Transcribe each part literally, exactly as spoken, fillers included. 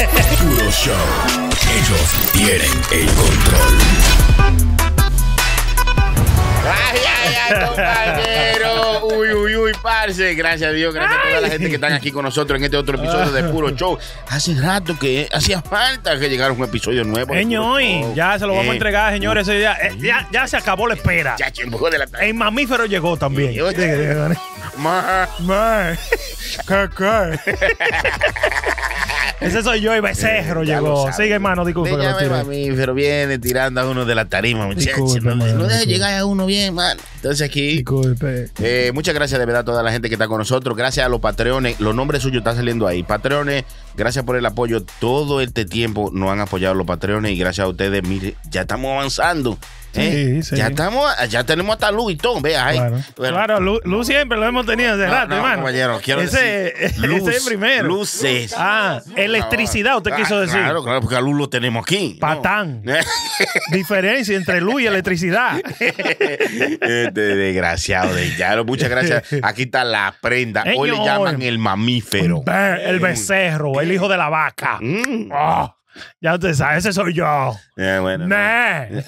Puro Show. Ellos tienen el control. Ay, ay, ay, compañero. Uy, uy, uy, parce. Gracias a Dios, gracias ay. a toda la gente que están aquí con nosotros en este otro episodio de Puro Show. Hace rato que hacía falta que llegara un episodio nuevo. Señor, ya se lo vamos eh, a entregar, señores. Eh, ya, ya, ya se acabó la espera. Ya, de la el mamífero llegó también. Yo, ya, ma, ma, caca. Ese soy yo y Becerro ya llegó. Sigue, hermano, disculpa. Déjame que lo mami, pero viene tirando a uno de la tarima, muchachos. No, no deje llegar a uno bien, man. Entonces aquí, disculpe. Eh, muchas gracias de verdad a toda la gente que está con nosotros. Gracias a los Patreones. Los nombres suyos están saliendo ahí. Patreones, gracias por el apoyo. Todo este tiempo nos han apoyado los Patreones y gracias a ustedes, mire, ya estamos avanzando. ¿Eh? Sí, sí. Ya estamos, ya tenemos hasta luz y todo, vea ahí. Claro, bueno, claro luz, luz siempre lo hemos tenido hace no, rato, no, hermano. Compañero, quiero ese, decir, luz, ese es primero. Luces. Ah, electricidad, usted ah, quiso decir. Claro, claro, porque la luz lo tenemos aquí. Patán. ¿No? Diferencia entre luz y electricidad. Este desgraciado de Yaro. Muchas gracias. Aquí está la prenda. Hoy Ellos, le llaman el mamífero. El becerro, el hijo de la vaca. Mm. Oh. Ya usted sabe, ese soy yo. Eh, bueno, nah. no.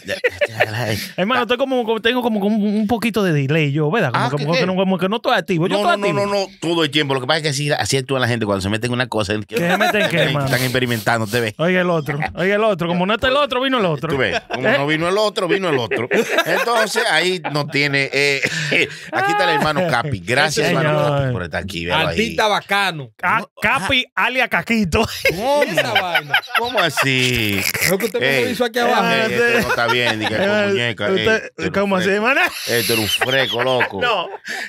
Hermano, estoy como, tengo como un poquito de delay yo, ¿verdad? Como, ah, como, que, que, no, como que no estoy activo. No, yo estoy no, activo. no, no, no, todo el tiempo. Lo que pasa es que así, así actúa la gente cuando se meten en una cosa. ¿Qué se meten qué, hermano? Están experimentando, te ves. Oiga el otro, oiga el otro. Como no está el otro, vino el otro. Tú ves, como ¿Eh? no vino el otro, vino el otro. Entonces, ahí no tiene... Eh, eh. Aquí está el hermano Capi. Gracias, sí, hermano señor. Capi, por estar aquí. Artista bacano. A Capi ah. alia Caquito. ¿Cómo? Esa vaina. ¿Cómo así? Lo que usted me hizo aquí abajo. Ey, esto no está bien, ni que con muñeca. Usted, ey, ¿cómo así, hermano? Esto era un freco, loco. No,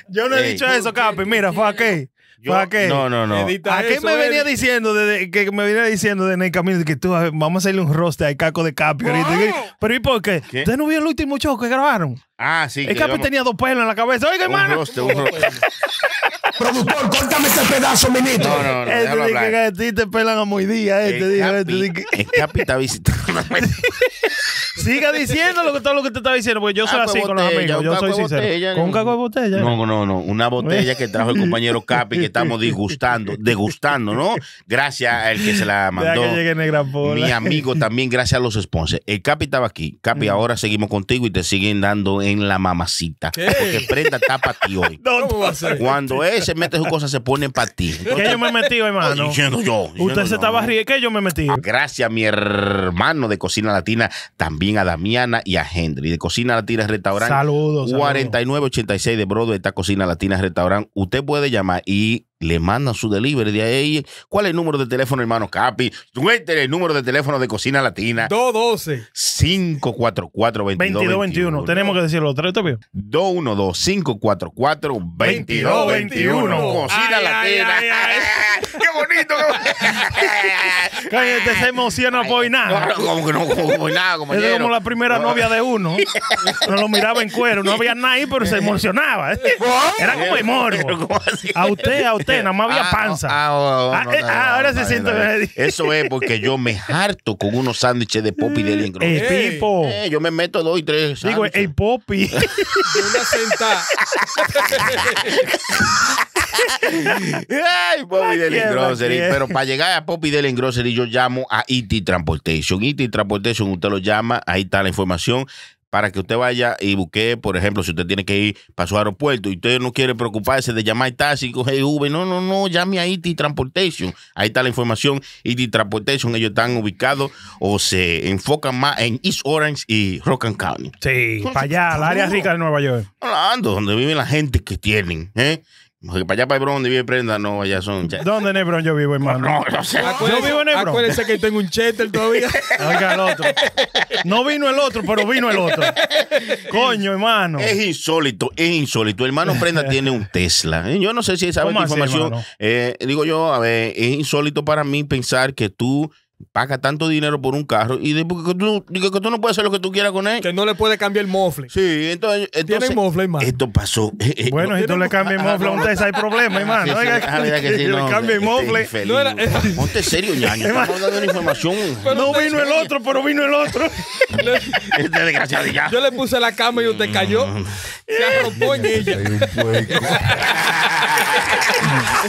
yo no he ey. dicho eso, Capi. Mira, fue aquí. Yo, ¿Para qué? No, no, no. ¿A qué me venía él? diciendo desde que me venía diciendo en el camino que tú vamos a hacerle un roster al caco de Capi ahorita? Oh. Pero ¿y por qué? ¿Qué? ¿Ustedes no vieron el último show que grabaron? Ah, sí. El que Capi vamos... tenía dos pelos en la cabeza. Oiga, hermano. Un roster, un roster. Productor, córtame ese pedazo, ministro. No, no, no. Este dice que a ti te pelan a muy día. Este Capi, el Capi está visitando. Siga diciendo lo que, todo lo que te estaba diciendo, porque yo soy ah, así botella, con los amigos. Yo soy sincero. Botella, ¿Con un caco de botella? No, no, no. Una botella que trajo el compañero Capi que estamos disgustando, degustando, ¿no? Gracias al que se la mandó. Ya que llegue Negra Pola. Mi amigo también, gracias a los sponsors. El Capi estaba aquí. Capi, ahora seguimos contigo y te siguen dando en la mamacita. ¿Qué? Porque prenda está para ti hoy. ¿Dónde va a ser? Cuando él se mete sus cosas, se ponen para ti. ¿Qué yo me metí, hermano? Diciendo yo. Diciendo Usted yo, se estaba riendo. ¿Qué yo me metí? Gracias a mi hermano de Cocina Latina también. A Damiana y a Henry de Cocina Latina Restaurante. Saludos. cuarenta y nueve ochenta y seis de Broadway está Cocina Latina Restaurante. Usted puede llamar y le mandan su delivery de ahí. ¿Cuál es el número de teléfono, hermano Capi? Suéltele el número de teléfono de Cocina Latina. dos uno dos, cinco cuatro cuatro, dos dos dos uno. Tenemos que decirlo otra vez. dos uno dos, cinco cuatro cuatro, dos dos dos uno. Cocina ay, Latina. Ay, ay, ay. ¡Qué bonito! Cállate, se emociona no por nada. No, como que no, como nada, compañero. Es como la primera novia de uno. No lo miraba en cuero. No había nada ahí, pero se emocionaba. Era como el morbo. A usted, a usted. Nada más había panza. Ah, oh, oh, no, no, ah, ahora no, no, se siente. No, no. Eso es porque yo me harto con unos sándwiches de Poppy del Engrocery. El tipo. Eh, yo me meto dos y tres. Digo, el Poppy. Una sentada. Ay, Poppy Del Engrocery. Pero para llegar a Poppy Del Engrocery, yo llamo a I T Transportation. I T Transportation, usted lo llama, ahí está la información. Para que usted vaya y busque, por ejemplo, si usted tiene que ir para su aeropuerto y usted no quiere preocuparse de llamar taxi, coger Uber, no, no, no, llame a I T Transportation. Ahí está la información. I T Transportation, ellos están ubicados o se enfocan más en East Orange y Rockland County. Sí, para allá, el área rica de Nueva York. Hablando, donde vive la gente que tienen, ¿eh? Porque para allá, para el Bron, donde vive Prenda, no, allá son... ¿Dónde en el Bron yo vivo, hermano? No, no, no sé. Yo vivo en el Bron. Acuérdense que tengo un chetel todavía. Oiga, el otro. No vino el otro, pero vino el otro. Coño, hermano. Es insólito, es insólito. Hermano Prenda tiene un Tesla. Yo no sé si sabe esta información. Así, eh, digo yo, a ver, es insólito para mí pensar que tú... paga tanto dinero por un carro y de, porque tú, que tú no puedes hacer lo que tú quieras con él. Que no le puede cambiar el mofle. Sí, entonces... entonces tiene mofle, hermano. Esto pasó. Eh, bueno, no, si tú le cambias el mofle a un Tesla hay problema, hermano. Sí, Oiga, sí, que, que sí, no, le cambia el mofle. No era, era. Ponte serio, ñaño. Estamos dando la información. Pero no vino el otro, pero vino el otro. Este desgraciado ya. Yo le puse la cama y usted cayó. Se arropó en ella.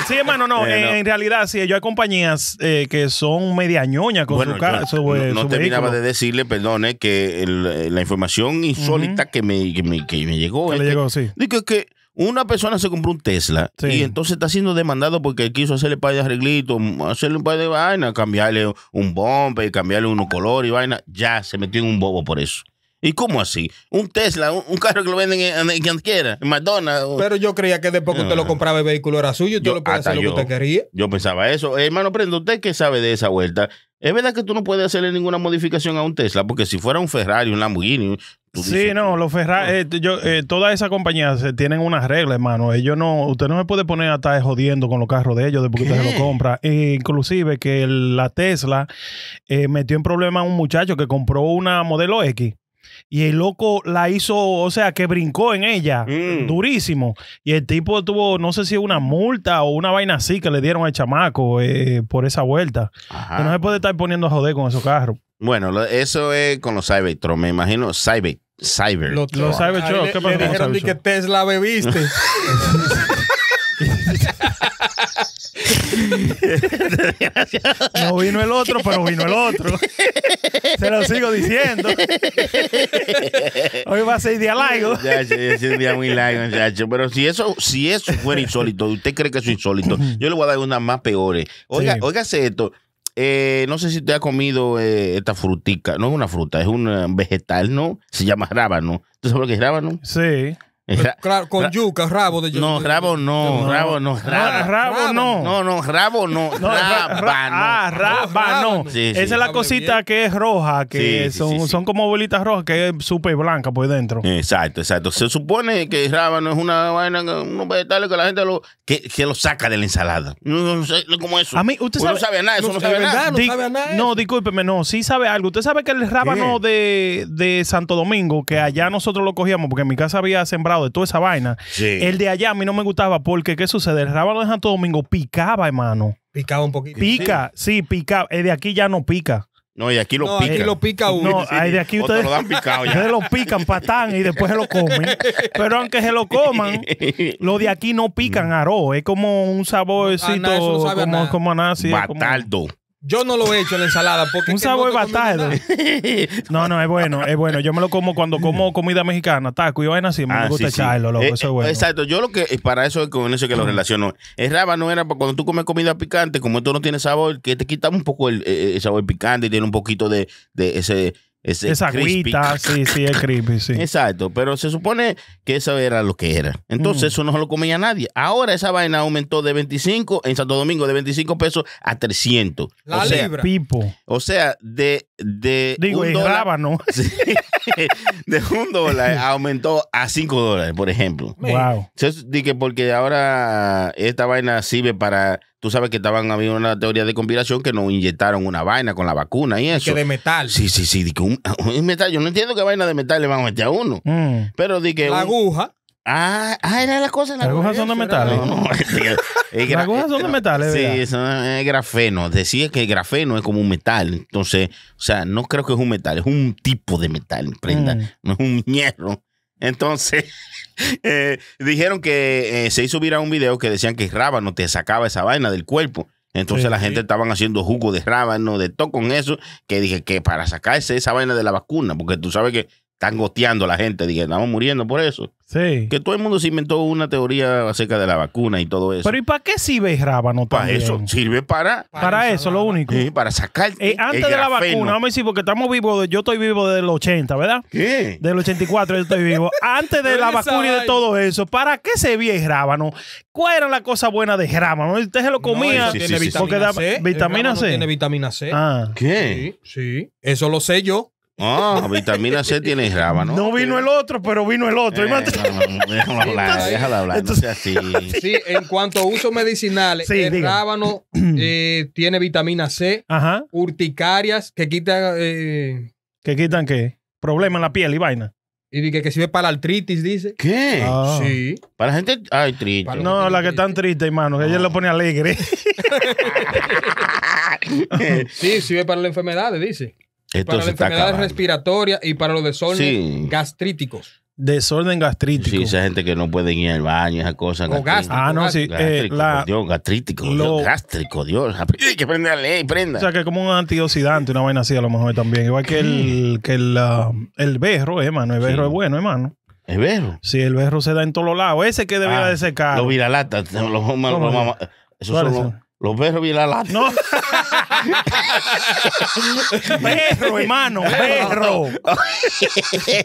Sí, hermano, no. Eh, en no. realidad, sí, yo hay compañías eh, que son media ñoña con bueno, su cara. No, no su terminaba vehículo. de decirle, perdón, eh, que el, la información insólita uh-huh. que, me, que, me, que me llegó. Que le llegó, que, sí. Digo que una persona se compró un Tesla sí. y entonces está siendo demandado porque quiso hacerle par de arreglitos, hacerle un par de vainas, cambiarle un bumper, cambiarle unos colores y vaina. Ya se metió en un bobo por eso. ¿Y cómo así? Un Tesla, un, un carro que lo venden en, en, en quien quiera, en McDonald's. O... Pero yo creía que después que usted lo compraba el vehículo era suyo y usted yo, lo podía hacer lo yo, que usted quería. Yo pensaba eso. Eh, hermano, prendo, ¿usted qué sabe de esa vuelta? Es verdad que tú no puedes hacerle ninguna modificación a un Tesla, porque si fuera un Ferrari, un Lamborghini... Sí, no, los Ferrari, eh, eh, todas esas compañías eh, tienen unas reglas, hermano. Ellos no, usted no se puede poner a estar jodiendo con los carros de ellos después que usted se lo compra. E, inclusive que el, la Tesla eh, metió en problema a un muchacho que compró una modelo equis. Y el loco la hizo, o sea, que brincó en ella, mm. durísimo. Y el tipo tuvo, no sé si una multa o una vaina así que le dieron al chamaco eh, por esa vuelta. Ajá. No se puede estar poniendo a joder con esos carros. Bueno, eso es con los Cybertron, me imagino. Cyber, Cyber. Los, los Cybertron, ¿qué pasó? Le dijeron que Tesla bebiste. No vino el otro, pero vino el otro. Se lo sigo diciendo. Hoy va a ser día largo. Ya, es un día muy largo, muchacho. Pero si eso, si eso fuera insólito, usted cree que es insólito, yo le voy a dar unas más peores. Oiga, sí. Óigase esto. Eh, no sé si usted ha comido eh, esta frutica. No es una fruta, es un vegetal, ¿no? Se llama rábano. ¿Tú sabes lo que es rábano? Sí. Claro, con yuca, rabo de yuca. No, rabo no, no. rabo no. Rabo, rabo no. No, no, rabo no. no rábano. Ah, rábano. Sí, sí. Esa es la cosita que es roja, que sí, son, sí, sí, sí. son como bolitas rojas, que es súper blanca por dentro. Exacto, exacto. Se supone que rábano es una vaina, unos vegetales que la gente lo, que, que lo saca de la ensalada. No, no sé cómo eso. A mí, usted sabe, no sabe a nada, eso no, no sabe a nada. No, sabe a nada. No, discúlpeme, no, sí sabe algo. Usted sabe que el rábano de, de Santo Domingo, que allá nosotros lo cogíamos, porque en mi casa había sembrado de toda esa vaina. Sí. El de allá a mí no me gustaba porque, ¿qué sucede? El rábano de Santo Domingo picaba, hermano. Picaba un poquito. Pica, sí, sí picaba. El de aquí ya no pica. No, y aquí lo no, pica. Aquí lo pica uno. No, sí. De aquí ustedes, lo dan picado ya. Ustedes lo pican, patán, y después se lo comen. Pero aunque se lo coman, lo de aquí no pican, aró. Es como un saborcito, ah, no, no como, como a nada. Sí, Batardo. Como... Yo no lo he hecho en la ensalada porque... Un sabor no bastardo. No, no, es bueno, es bueno. Yo me lo como cuando como comida mexicana, taco y vaina así. Me, ah, me gusta sí, echarlo, sí. Loco, eh, eso es bueno. Exacto. Yo lo que... Para eso, con eso que lo relaciono. El rábano era para cuando tú comes comida picante, como esto no tiene sabor, que te quita un poco el, el sabor picante y tiene un poquito de, de ese... ese esa agüita, sí, sí, es creepy, sí. Exacto, pero se supone que eso era lo que era. Entonces mm. eso no se lo comía nadie. Ahora esa vaina aumentó de veinticinco, en Santo Domingo, de veinticinco pesos a trescientos. La o sea, libra. Pipo. O sea, de, de Digo, un dólar. Rábano. Sí, de un dólar aumentó a cinco dólares, por ejemplo. Wow. Dije porque ahora esta vaina sirve para... Tú sabes que estaban habiendo una teoría de conspiración que nos inyectaron una vaina con la vacuna y eso. Que de metal. Sí, sí, sí. Que un, un metal. Yo no entiendo qué vaina de metal le van a meter a uno. Mm. Pero di que... La un, aguja. Ah, ah, era la cosa. Las agujas son de metal. No, no. Las agujas son de metal, es verdad. Sí, eso es grafeno. Decía que el grafeno es como un metal. Entonces, o sea, no creo que es un metal. Es un tipo de metal, prenda. Mm. No es un hierro. Entonces, eh, dijeron que eh, se hizo viral un video que decían que rábano te sacaba esa vaina del cuerpo. Entonces sí, la sí. gente estaban haciendo jugo de rábano, de todo con eso. Que dije que para sacarse esa vaina de la vacuna, porque tú sabes que están goteando la gente. Dije, estamos muriendo por eso. Sí. Que todo el mundo se inventó una teoría acerca de la vacuna y todo eso. Pero ¿y para qué sirve el rábano también? Para eso, sirve para... Para, para eso, lo único. Sí, para sacar eh, Antes el de la vacuna, vamos a decir, porque estamos vivos, yo estoy vivo desde el ochenta, ¿verdad? ¿Qué? Del ochenta y cuatro yo estoy vivo. Antes de la vacuna y de todo eso, ¿para qué servía el rábano? ¿Cuál era la cosa buena de rábano? Usted se lo comía. No, sí, tiene sí, vitamina, sí. C. ¿Vitamina C? Tiene vitamina C. Ah. ¿Qué? Sí, sí. Eso lo sé yo. Ah, oh, vitamina C tiene rábano. No vino el otro, pero vino el otro. Eh, no, no, déjalo hablar, déjalo hablar. Entonces, no sea así. Sí, en cuanto a usos medicinales, sí, el diga. rábano eh, tiene vitamina C, ajá. urticarias que quitan... Eh, ¿Que quitan qué? Problemas en la piel y vaina. Y que, que sirve para la artritis, dice. ¿Qué? Oh. Sí. Para la gente... Ay, triste. Para no, la que están tristes, hermano. Que oh. ella lo pone alegre. Sí, sirve para las enfermedades, dice. Esto para las enfermedades respiratorias y para los desórdenes sí. gastríticos. Desorden gastrítico. Sí, esa gente que no puede ir al baño, esas cosas. O gas. Ah, no, sí. Gástrico, eh, la, Dios, gastrítico, lo, Dios, gástrico, Dios. Hay que prender la ley, prenda. O sea, que como un antioxidante, una vaina así a lo mejor también. Igual que el, que el, uh, el berro, hermano. Eh, el berro sí. es bueno, hermano. Eh, ¿El berro? Sí, el berro se da en todos los lados. Ese que debería ah, de secar. Los viralatas. Los, los, los, los, esos son los... Los perros viralatas. No. Perro, hermano, perro.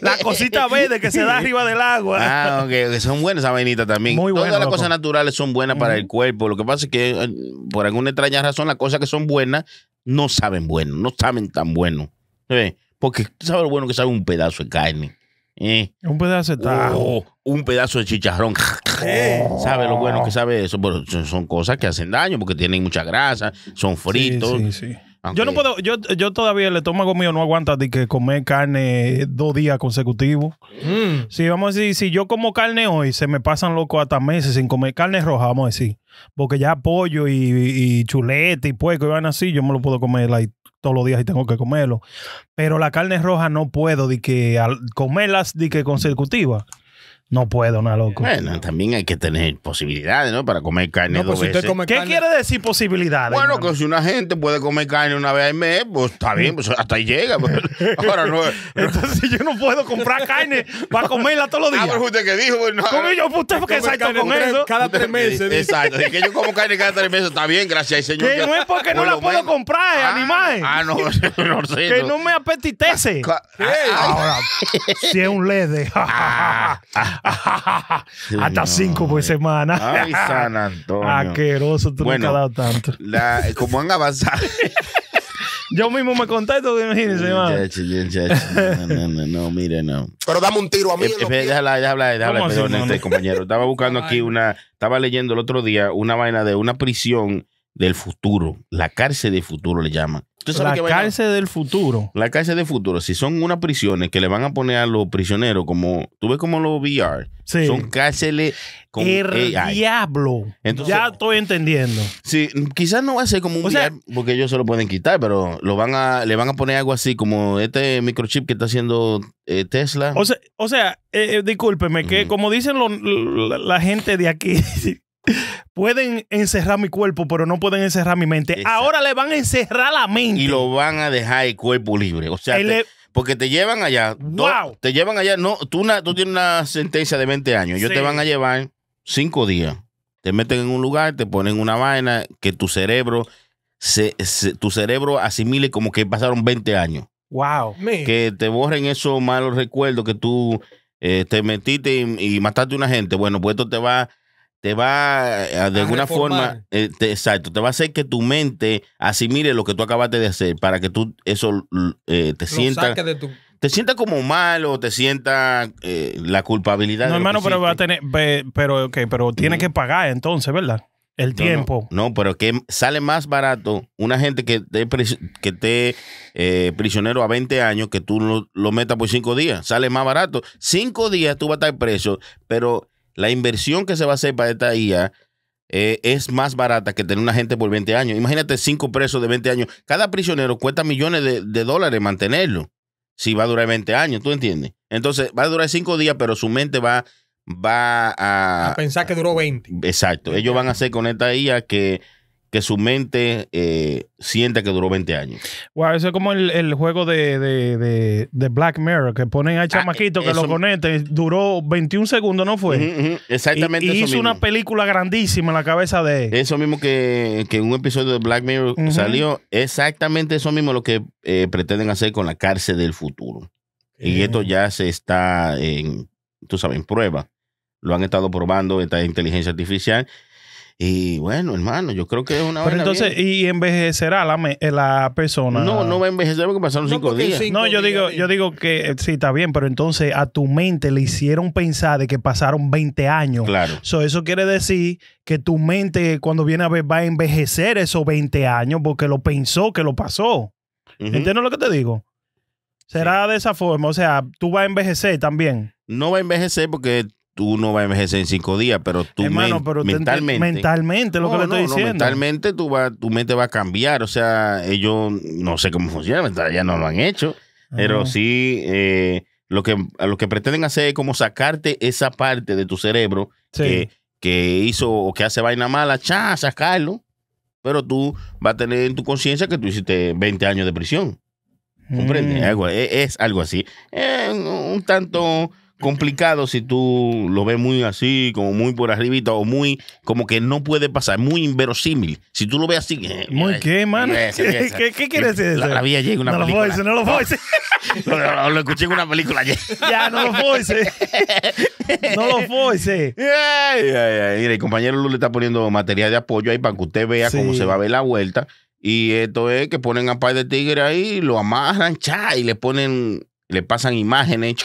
La cosita verde que se da arriba del agua. Ah, ok. Son buenas esas vainitas también. Muy buenas. Todas las loco. cosas naturales son buenas para mm. el cuerpo. Lo que pasa es que por alguna extraña razón las cosas que son buenas no saben bueno, no saben tan bueno. ¿Sí? Porque tú sabes lo bueno que sabe un pedazo de carne. ¿Eh? Un pedazo de tajo. Oh, un pedazo de chicharrón. ¿Eh? ¿Sabe lo bueno que sabe eso? Pero son cosas que hacen daño porque tienen mucha grasa, son fritos. Sí, sí, sí. Aunque... Yo no puedo, yo, yo todavía el estómago mío no aguanta de que comer carne dos días consecutivos. Mm. Si sí, vamos a decir, si yo como carne hoy, se me pasan locos hasta meses sin comer carne roja, vamos a decir. Porque ya pollo y, y chuleta y puerco y van así, yo me lo puedo comer like, todos los días y tengo que comerlo. Pero la carne roja no puedo de que al comerlas de que consecutivas. No puedo, no, loco. Bueno, también hay que tener posibilidades, ¿no? Para comer carne no, dos si veces. Come ¿Qué carne... quiere decir posibilidades? Bueno, hermano, que si una gente puede comer carne una vez al mes, pues está bien, pues hasta ahí llega. Pues. Ahora no. Entonces yo no puedo comprar carne para comerla todos los días. Ah, pero usted que dijo, pues, no. ¿Cómo yo? ¿Usted fue que salta con eso? Cada tres meses. Exacto. Que yo como carne cada tres meses, está bien, gracias al Señor. Que no es porque no la puedo comprar, eh, ah, animal. Ah, no, no sé. Que no me apetitece. Ah, sí. Ahora, si es un lede. Ah, ah. Sí, hasta no, cinco por semana. Ay, San Antonio. Aqueroso, tú bueno, nunca has dado tanto. La, como han avanzado. Yo mismo me contesto, imagínense, hermano. No, no, no, mire, no. Pero dame un tiro a mí. Déjala, déjala, déjala, perdón, este compañero. Estaba buscando aquí una, estaba leyendo el otro día una vaina de una prisión del futuro. La cárcel del futuro le llaman. La cárcel del futuro. La cárcel del futuro. Si son unas prisiones que le van a poner a los prisioneros, como tú ves como los V R, sí, son cárceles con el A I. Diablo. Entonces, ya estoy entendiendo. Sí, quizás no va a ser como un V R, porque ellos se lo pueden quitar, pero lo van a, le van a poner algo así, como este microchip que está haciendo eh, Tesla. O sea, o sea eh, eh, discúlpeme, que mm. como dicen lo, la, la gente de aquí... Pueden encerrar mi cuerpo, pero no pueden encerrar mi mente. Exacto. Ahora le van a encerrar la mente. Y lo van a dejar el cuerpo libre. O sea, te, le... porque te llevan allá. Wow. Te llevan allá. No, tú, una, tú tienes una sentencia de veinte años. Ellos sí. te van a llevar cinco días. Te meten en un lugar, te ponen una vaina que tu cerebro, se, se, tu cerebro asimile como que pasaron veinte años. Wow. Man. Que te borren esos malos recuerdos que tú eh, te metiste y, y mataste a una gente. Bueno, pues esto te va... te va de a alguna reformar. forma eh, te, exacto te va a hacer que tu mente asimile lo que tú acabaste de hacer para que tú eso eh, te sientas tu... te sientas como malo, te sientas eh, la culpabilidad. No, hermano, pero va a tener pero okay, pero tiene mm. que pagar entonces, ¿verdad? El tiempo. No, no, no, pero que sale más barato una gente que esté que te, eh, prisionero a veinte años que tú lo, lo metas por cinco días. Sale más barato. cinco días tú vas a estar preso, pero la inversión que se va a hacer para esta I A eh, es más barata que tener una gente por veinte años. Imagínate cinco presos de veinte años. Cada prisionero cuesta millones de, de dólares mantenerlo. Si va a durar veinte años, ¿tú entiendes? Entonces va a durar cinco días, pero su mente va, va a... a pensar que duró veinte. Exacto. Ellos van a hacer con esta I A que... que su mente eh, sienta que duró veinte años. Wow, eso es como el, el juego de, de, de, de Black Mirror, que ponen al chamaquito ah, que lo conecten. Duró veintiún segundos, ¿no fue? Uh-huh, uh-huh. Exactamente. Y, y eso hizo mismo. una película grandísima en la cabeza de él. Eso mismo que, que un episodio de Black Mirror uh-huh. salió. Exactamente eso mismo lo que eh, pretenden hacer con la cárcel del futuro. Uh-huh. Y esto ya se está, en, tú sabes, en prueba. Lo han estado probando, esta inteligencia artificial. Y bueno, hermano, yo creo que es una... Pero entonces, bien. ¿Y envejecerá la, me, la persona? No, no va a envejecer porque pasaron no, cinco días. Cinco no, yo, días digo, yo digo que sí, está bien, pero entonces a tu mente le hicieron pensar de que pasaron veinte años. Claro. So, eso quiere decir que tu mente cuando viene a ver va a envejecer esos veinte años porque lo pensó que lo pasó. Uh-huh. ¿Entiendes lo que te digo? Será sí. de esa forma, o sea, tú vas a envejecer también. No va a envejecer porque... tú no vas a envejecer en cinco días, pero tú Hermano, men pero mentalmente... Mentalmente, lo no, que le no, estoy diciendo. No, mentalmente tú va, tu mente va a cambiar. O sea, ellos no sé cómo funciona, ya no lo han hecho. Ajá. Pero sí eh, lo que, lo que pretenden hacer es como sacarte esa parte de tu cerebro sí. que, que hizo o que hace vaina mala, chá, sacarlo. Pero tú vas a tener en tu conciencia que tú hiciste veinte años de prisión. ¿Comprende? Mm. Algo, es, es algo así. Es un tanto complicado si tú lo ves muy así, como muy por arribita, o muy como que no puede pasar, muy inverosímil. Si tú lo ves así... ¿Muy eh, qué, mano? Eh, ¿Qué, ¿Qué, ¿Qué quiere decir eso? La, la vi ayer en una no película. Lo voice, no lo voice. No, no, no, lo escuché en una película ayer. Ya, no lo voice. No lo voice. Yeah, yeah, yeah. Mira, el compañero Luz le está poniendo material de apoyo ahí para que usted vea sí. cómo se va a ver la vuelta. Y esto es que ponen a un par de tigres ahí, lo amarran, cha, y le ponen, le pasan imágenes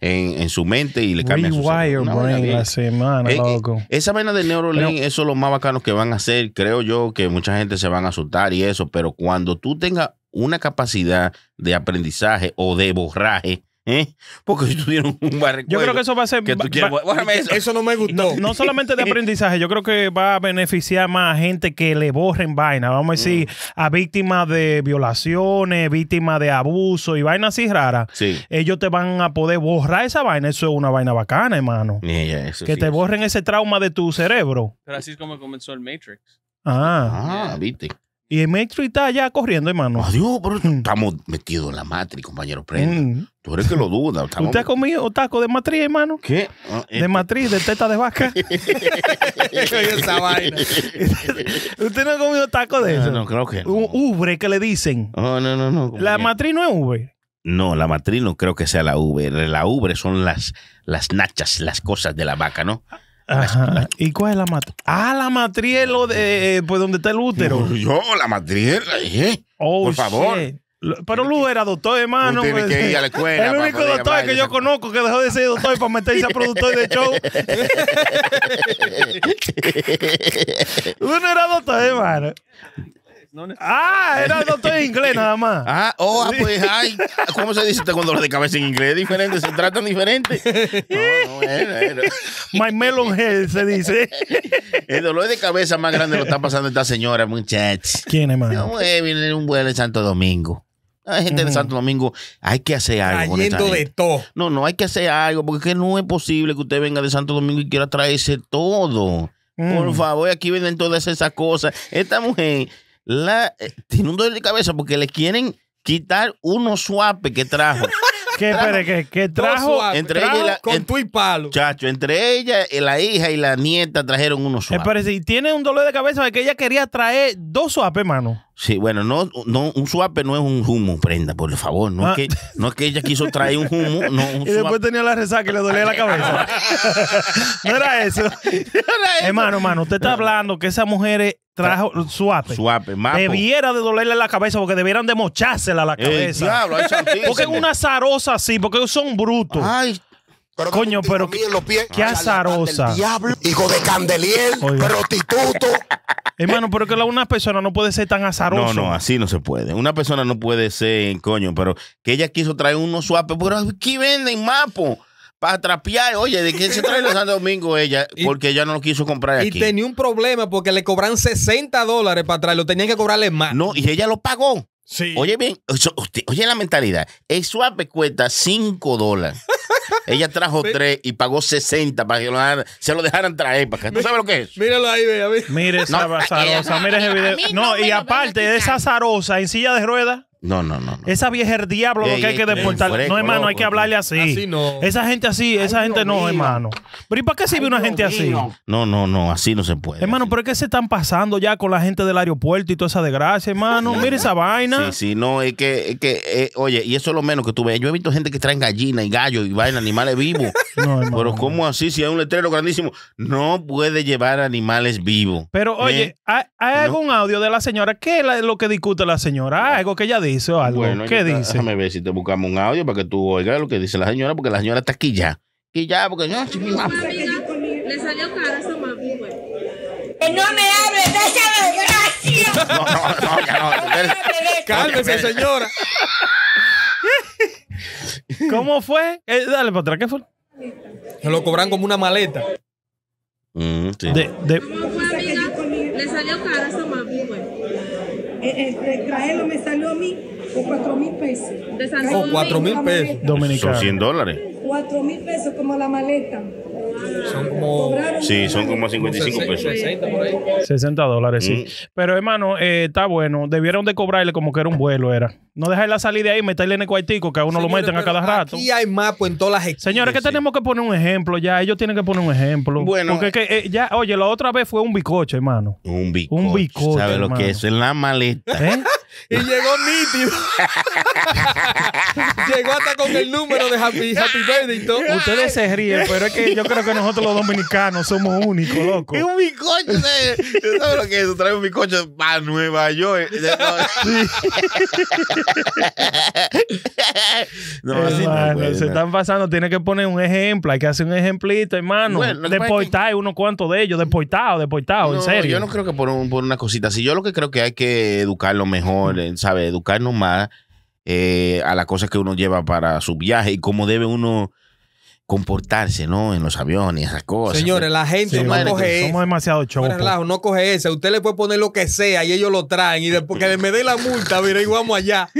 en, en su mente y le cambian Rewire su brain la semana, eh, loco. Esa vaina del Neuralink, eso es lo más bacano que van a hacer. Creo yo que mucha gente se van a asustar y eso, pero cuando tú tengas una capacidad de aprendizaje o de borraje, ¿eh? Porque si tuvieron un barrio. Yo creo que eso va a ser. Va, quieres, va, eso. eso no me gustó. No, no solamente de aprendizaje, yo creo que va a beneficiar más a gente que le borren vaina. Vamos a decir, mm. a víctimas de violaciones, víctimas de abuso y vainas así raras. Sí. Ellos te van a poder borrar esa vaina. Eso es una vaina bacana, hermano. Yeah, eso que sí, te eso. borren ese trauma de tu cerebro. Pero así es como comenzó el Matrix. Ah, ah yeah. viste. Y el Matrix está allá corriendo, hermano. Adiós, pero estamos metidos en la Matrix, compañero Prenda. Mm. Tú eres que lo duda. Estamos... ¿Usted ha comido taco de matriz, hermano? ¿Qué? Ah, de este... matriz, de teta de vaca. Esa vaina. ¿Usted no ha comido taco de eso? No, no, creo que no. Un ubre que le dicen. Oh, no, no, no. La matriz no es ubre. No, la matriz no creo que sea la ubre. La ubre son las, las nachas, las cosas de la vaca, ¿no? Ajá. ¿Y cuál es la matriz? Ah, la matriz es lo de eh, pues donde está el útero. Yo, la matriz, eh. oh, por favor. Shit. Pero Luz era doctor, hermano. Pues, que ir a la escuela, el único doctor llamar, que yo conozco que dejó de ser doctor para meterse a productor de show. Uno era doctor, hermano. No, no. Ah, era doctor en inglés nada más. Ah, oh, sí. pues, ay, ¿cómo se dice con dolor de cabeza en inglés? Diferente, se tratan diferente. No, no, era, era. My melon head se dice. El dolor de cabeza más grande lo está pasando esta señora, muchachos. ¿Quién es, mano? No, eh, viene un vuelo de Santo Domingo. Hay gente uh-huh. de Santo Domingo, hay que hacer algo. Trayendo de todo. No, no, hay que hacer algo, porque no es posible que usted venga de Santo Domingo y quiera traerse todo. Mm. Por favor, aquí venden todas esas cosas. Esta mujer... La, eh, tiene un dolor de cabeza porque le quieren quitar unos suapes que trajo. ¿Qué, trajo, pero, ¿qué, qué trajo? Suapes, entre trajo ella la, con en, tu y palo. Chacho, entre ella, la hija y la nieta trajeron unos suapes. Me parece, y tiene un dolor de cabeza porque ella quería traer dos suapes, hermano. Sí, bueno, no, no, un suape no es un humo, Prenda, por favor. No, ah. es que, no es que ella quiso traer un humo. No, un y después tenía la resaca y le dolía la cabeza. No era eso. Hermano, hermano, usted está hablando que esas mujeres... Trajo suape. Suape, mapo. Debiera de dolerle la cabeza porque debieran de mochársela a la cabeza. Diablo, porque es una azarosa así, porque son brutos. Ay, pero coño, pero qué, qué azarosa. Diablo, hijo de Candelier, oiga. Prostituto. Hermano, pero que la, una persona no puede ser tan azarosa. No, no, así no se puede. Una persona no puede ser, coño, pero que ella quiso traer unos suapes. Pero aquí venden mapo. Para trapear, oye, ¿de quién se trae los Santo Domingo ella? Porque y, ella no lo quiso comprar aquí. Y tenía un problema porque le cobran sesenta dólares para traerlo, tenían que cobrarle más. No, y ella lo pagó. Sí. Oye, bien, oye la mentalidad. El suave cuesta cinco dólares. Ella trajo tres y pagó sesenta para que lo dejaran, se lo dejaran traer para acá. ¿Tú sabes lo que es? Míralo ahí, vea. Mire esa no, azarosa, mire ese video. No, no y aparte de esa azarosa en silla de ruedas. No, no, no, no. Esa vieja es diablo, ey, lo que hay que deportar. Fresco, no, hermano, loco, hay que hablarle así. Así no. Esa gente así, esa ay, gente no, mío. hermano. Pero ¿y para qué sirve ay, una gente mío. así? No, no, no, así no se puede. Hermano, pero es que se están pasando ya con la gente del aeropuerto y toda esa desgracia, hermano. Mire esa vaina. Sí, sí, no, es que, es que eh, oye, y eso es lo menos que tú ves. Yo he visto gente que traen gallinas y gallos y vaina, animales vivos. No, hermano, pero ¿cómo así? Si hay un letrero grandísimo, no puede llevar animales vivos. Pero, oye, ¿eh? ¿hay, hay ¿no? algún audio de la señora? ¿Qué es lo que discute la señora? ¿Hay algo que ella dice? Dice algo. Bueno, ¿qué dice? Déjame ver si te buscamos un audio para que tú oigas lo que dice la señora, porque la señora está aquí ya. Aquí ya, porque no, sí, mami, le salió cara esa mami, güey. No me hables de esa desgracia. No, no, no, ya no. Cálmese, señora. ¿Cómo fue? Eh, dale para atrás, ¿qué fue? Se lo cobran como una maleta. Mm, sí. de, de... ¿Cómo fue, amiga? Le salió cara esa mami, güey. eh, eh, traerlo me salió a mí por cuatro mil pesos. De San Domingo. O cuatro mil pesos. Dominicanos. Son cien dólares. cuatro mil pesos como la maleta. Son como, sí, son como cincuenta y cinco pesos. sesenta dólares, sí. Mm. Pero, hermano, eh, está bueno. Debieron de cobrarle como que era un vuelo, era. No dejar la salida ahí, meterle en el cuartico, que a uno, señores, lo meten a cada rato. Aquí hay mapa en todas las esquinas. Señores, que sí, tenemos que poner un ejemplo ya. Ellos tienen que poner un ejemplo. Bueno. Porque eh, que, eh, ya, oye, la otra vez fue un bicocho, hermano. Un bicocho. Un bicocho, ¿sabes lo que es? En la maleta. ¿Eh? Y llegó nítido. Llegó hasta con el número de Happy, happy Birthday y todo. Ustedes se ríen, pero es que yo creo que nosotros los dominicanos somos únicos, loco. Es un bizcocho. ¿Tú sabes lo que es? Trae un bizcocho para Nueva York. No, no, así no, no se están pasando. Tiene que poner un ejemplo. Hay que hacer un ejemplito, hermano. Bueno, deportar que... unos cuantos de ellos. Deportado, deportado, no, en serio. Yo no creo que por, un, por una cosita. Si yo lo que creo que hay que educarlo mejor, ¿sabes? Educarnos más eh, a las cosas que uno lleva para su viaje y cómo debe uno comportarse, ¿no? En los aviones, esas cosas. Señores, la gente sí, no coge eso. Somos demasiado chocos. No coge eso. Usted le puede poner lo que sea y ellos lo traen. Y después que me den la multa, mire, y vamos allá.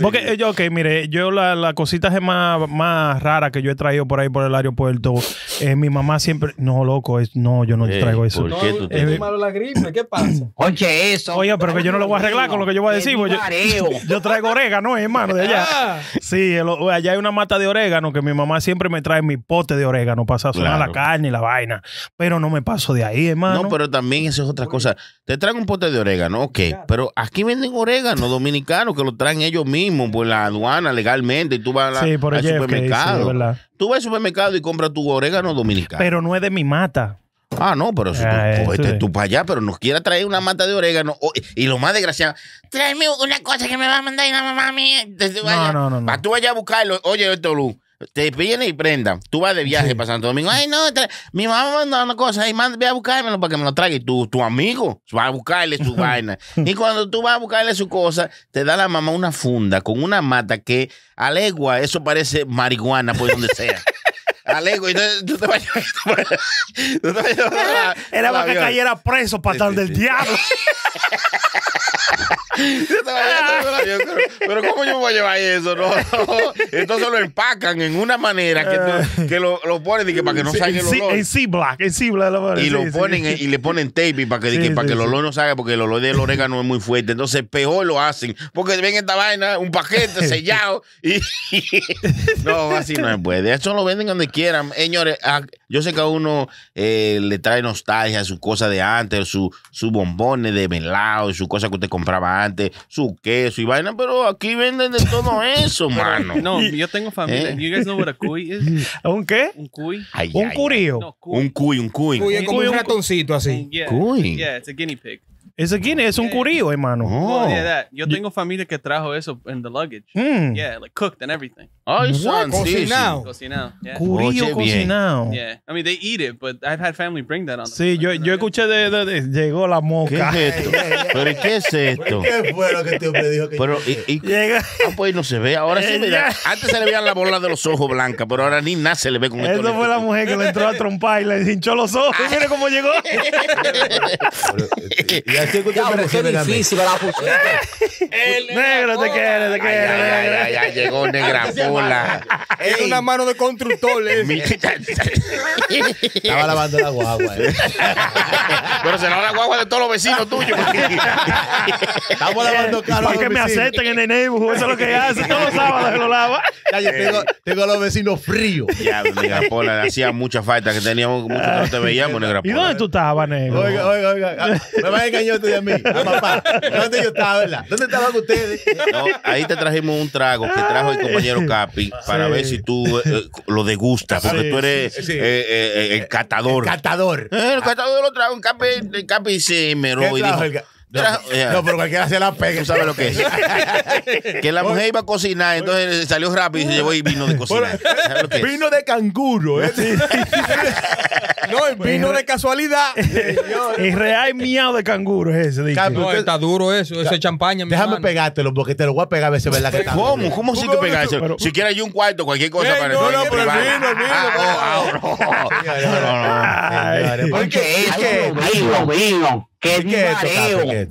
Porque yo, ok, mire, yo la, la cosita más, más rara que yo he traído por ahí por el aeropuerto, eh, mi mamá siempre, no, loco, es, no, yo no hey, traigo eso. ¿Por qué tú te eh, malo la gripe? ¿Qué pasa? Oye, eso. Oye, pero que yo no lo voy a arreglar con lo que yo voy a decir. Yo, yo traigo orégano, hermano, de allá. Ah. Sí, el, allá hay una mata de orégano que mi mamá siempre me trae mi pote de orégano, pasa a sonar claro, la carne y la vaina, pero no me paso de ahí, hermano. No, pero también eso es otra cosa. Te traen un pote de orégano, ok, pero aquí venden orégano dominicano que lo traen ellos mismos por la aduana legalmente y tú vas sí, la, al supermercado. Sí, tú vas al supermercado y compras tu orégano dominicano. Pero no es de mi mata. Ah, no, pero si ah, tú, este, tú para allá, pero nos quiera traer una mata de orégano. Oh, y lo más desgraciado, tráeme una cosa que me va a mandar y la mamá mía. No, allá, no, no, no. Para tú vayas a buscarlo. Oye, esto, Luz. Te piden y prendan. Tú vas de viaje sí, para Santo Domingo. Ay, no, mi mamá me manda una cosa. Ay, man, ve a buscármelo para que me lo traiga. Y tu, tu amigo va a buscarle su vaina. Y cuando tú vas a buscarle su cosa, te da la mamá una funda con una mata que a legua eso parece marihuana por donde sea. Alego, y tú te vayas a... Era para que cayera preso, patán del diablo. Pero ¿cómo yo me voy a llevar eso? No, no. Entonces lo empacan en una manera que, tú, que lo, lo ponen y que para que no sí, salga el olor. En C-Black, en C-Black. Y lo sí, ponen sí, y le ponen tape para que, sí, que, para sí, que el olor sí, no salga, porque el olor del orégano es muy fuerte. Entonces peor lo hacen, porque ven esta vaina, un paquete sellado y... No, así no se puede. Eso lo venden donde quieran. Señores, yo sé que a uno eh, le trae nostalgia a sus cosas de antes, sus su bombones de melado, sus cosas que usted compraba antes, su queso y vaina, pero aquí venden de todo eso, mano. No, yo tengo familia. ¿Eh? You guys know what a cuy is? ¿Un qué? Un cuy. Ay, un ay, curío. No, cuy. Un cuy, un cuy. Cuy es como un ratoncito así. Yeah, cuy. Yeah, it's a guinea pig. Es un curío, hermano. Oh. No, yeah, that. Yo tengo familia que trajo eso en the luggage. Mm. Yeah, like cooked and everything. Ay, son, cocinado. Cocinado. Yeah. Curío oh, cocinado. Yeah. I mean, they eat it, but I've had family bring that on. Sí, yo, yo escuché de, de, de, de... Llegó la mosca. ¿Qué es esto? ¿Pero qué es esto? ¿Qué fue lo que te dijo? Que pero, y, y, llega... Ah, pues no se ve. Ahora sí, mira. Antes se le veían la bola de los ojos blancas, pero ahora ni nada se le ve con esto. Esa fue la mujer que le entró a trompar y le hinchó los ojos. Ah. Mira cómo llegó. Y así es que usted me difícil la fuchita. Negro, te quiere, te quiere. Ya, ya, llegó negra pola. Es una mano de constructor. Estaba lavando la guagua. Pero se lavó la guagua de todos los vecinos tuyos. Estamos lavando carros. Para que me acepten en el neighborhood. Eso es lo que hace. Todos los sábados se lo lava. Tengo a los vecinos fríos. Ya, negra pola. Hacía mucha falta que teníamos mucho que no te veíamos, negra pola. ¿Y dónde tú estabas, negro? Oiga, oiga, oiga. Me va a engañar usted a mí, a papá. ¿Dónde yo estaba, verdad? ¿Dónde estaban ustedes? No, ahí te trajimos un trago que trajo el compañero Capi para sí, ver si tú eh, lo degustas, porque sí, tú eres sí, sí, eh, eh, el catador. El catador. Eh, el catador lo trajo, el Capi, el Capi se meró y dijo... No, no, pero cualquiera se la pega. Tú sabes lo que es. Que la mujer iba a cocinar, entonces salió rápido y se llevó el vino de cocinar. Vino de canguro, ¿eh? No, el vino de casualidad. El real miado de canguro es ese. No, está duro eso, ese champaña. Déjame pegártelo, porque te lo voy a pegar a veces, ¿verdad? ¿Cómo? ¿Cómo si te pegas eso? Si quieres yo un cuarto, cualquier cosa para eso. No, no, pero el vino, el vino. No, no, no. ¿Qué es que? Vino, vino. ¿Qué es, ¿Qué es esto, Capi?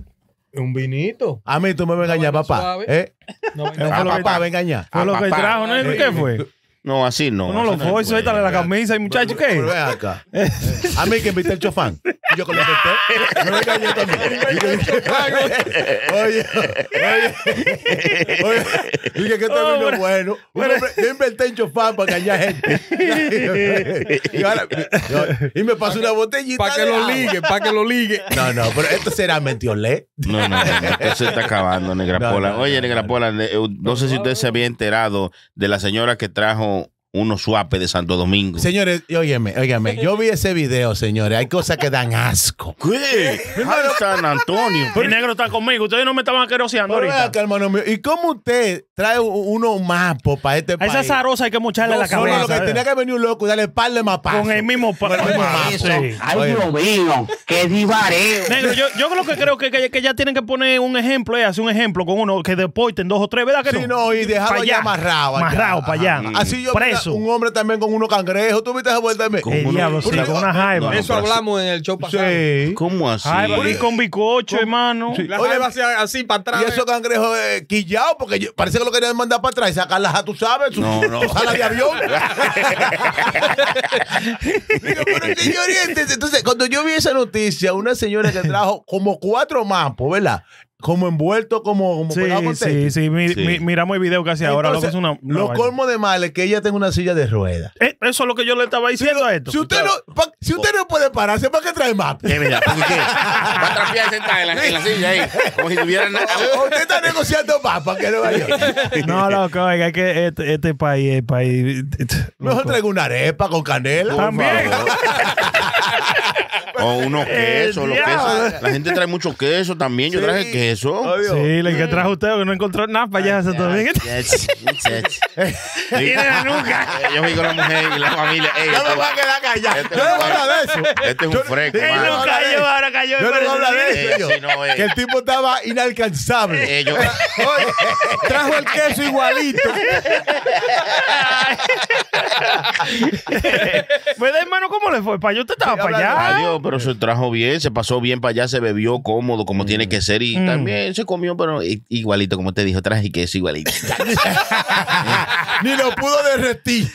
Un vinito. A mí tú me vas a engañar, papá. ¿Eh? No, no, papá, papá, papá, venga ya. Fue lo que trajo, ¿no? ¿Qué eh, fue? No, así no. No, no lo fue, suéltale la camisa y muchacho, ¿qué? Pero ven acá. A mí que invité el chofán. Y yo que lo inventé. No me engañé también. Oye, oye, oye. Dije que este vino bueno. Yo inventé el chofán para engañar gente. Y me pasó una botellita. Para que lo ligue, para que lo ligue. No, no, pero esto será mentiolé. No, no, esto se está acabando, Negrapola. Oye, Negrapola, no sé si usted se había enterado de la señora que trajo unos suapes de Santo Domingo. Señores, óyeme, óyeme, yo vi ese video, señores. Hay cosas que dan asco. ¿Qué? San Antonio. El negro está conmigo. Ustedes no me estaban queroseando ahorita. Acá, hermano mío. ¿Y cómo usted trae uno mapo para este país? A esa zarosa hay que mocharle no, la cabeza. Solo lo que ¿verdad? Tenía que venir un loco y darle par de mapas. Con el mismo pa con el mismo mapo. Eso. Sí. Ay, Dios mío. Qué divareo. Negro, yo, yo lo que creo que, que, que ya tienen que poner un ejemplo, eh, hacer un ejemplo con uno que deporten dos o tres, ¿verdad que sí, no? Sí, no, y dejarlo allá amarrado. Amarrado para allá. Así yo preso. Un hombre también con unos cangrejos. ¿Tú viste esa vuelta de mí? Con una jaiba. Eso hablamos en el show pasado. Sí. ¿Cómo así? Jaiba, y con bicocho, hermano. Sí. La jaiba así, así para atrás. Y esos cangrejos eh, quillados, porque yo, parece que lo querían mandar para atrás y sacarlas a, tú sabes, sus no, no. alas de avión. Digo, bueno, señor, entonces, cuando yo vi esa noticia, una señora que trajo como cuatro mapos, ¿verdad? Como envuelto, como, como sí, pegado con tape. Sí, sí, mi, sí. Mi, miramos el video casi ahora. Entonces, lo que es una, lo colmo de mal es que ella tenga una silla de ruedas. ¿Eh? Eso es lo que yo le estaba diciendo si, a esto. Si usted, no, pa, si usted no puede pararse, ¿para qué trae más? ¿Qué, mira? ¿Por qué? Va a trapear sentada en la, en la silla ahí. Como si tuviera nada. Usted está negociando más para que no vaya. No, loco, oiga, es que este, este país es país. Mejor traigo una arepa con canela. También. O unos quesos, los quesos. La gente trae mucho queso también. Yo sí. traje queso. Obvio. Sí, el que trajo usted, que no encontró nada para allá. Eso también. Tiene nunca. Yo fui con la mujer y la familia. Ey, yo no me voy a quedar callado. Yo no voy a hablar de eso. Este es un fresco. Él no cayó, ahora cayó. Yo no voy a hablar de eso. Que el tipo estaba inalcanzable. Trajo el queso igualito. Pues, hermano, ¿cómo le fue? Para yo te estaba para allá. Adiós, pero se trajo bien, se pasó bien para allá, se bebió cómodo como mm. tiene que ser y mm. también se comió, pero igualito, como te dijo, traje queso igualito. Ni lo pudo derretir.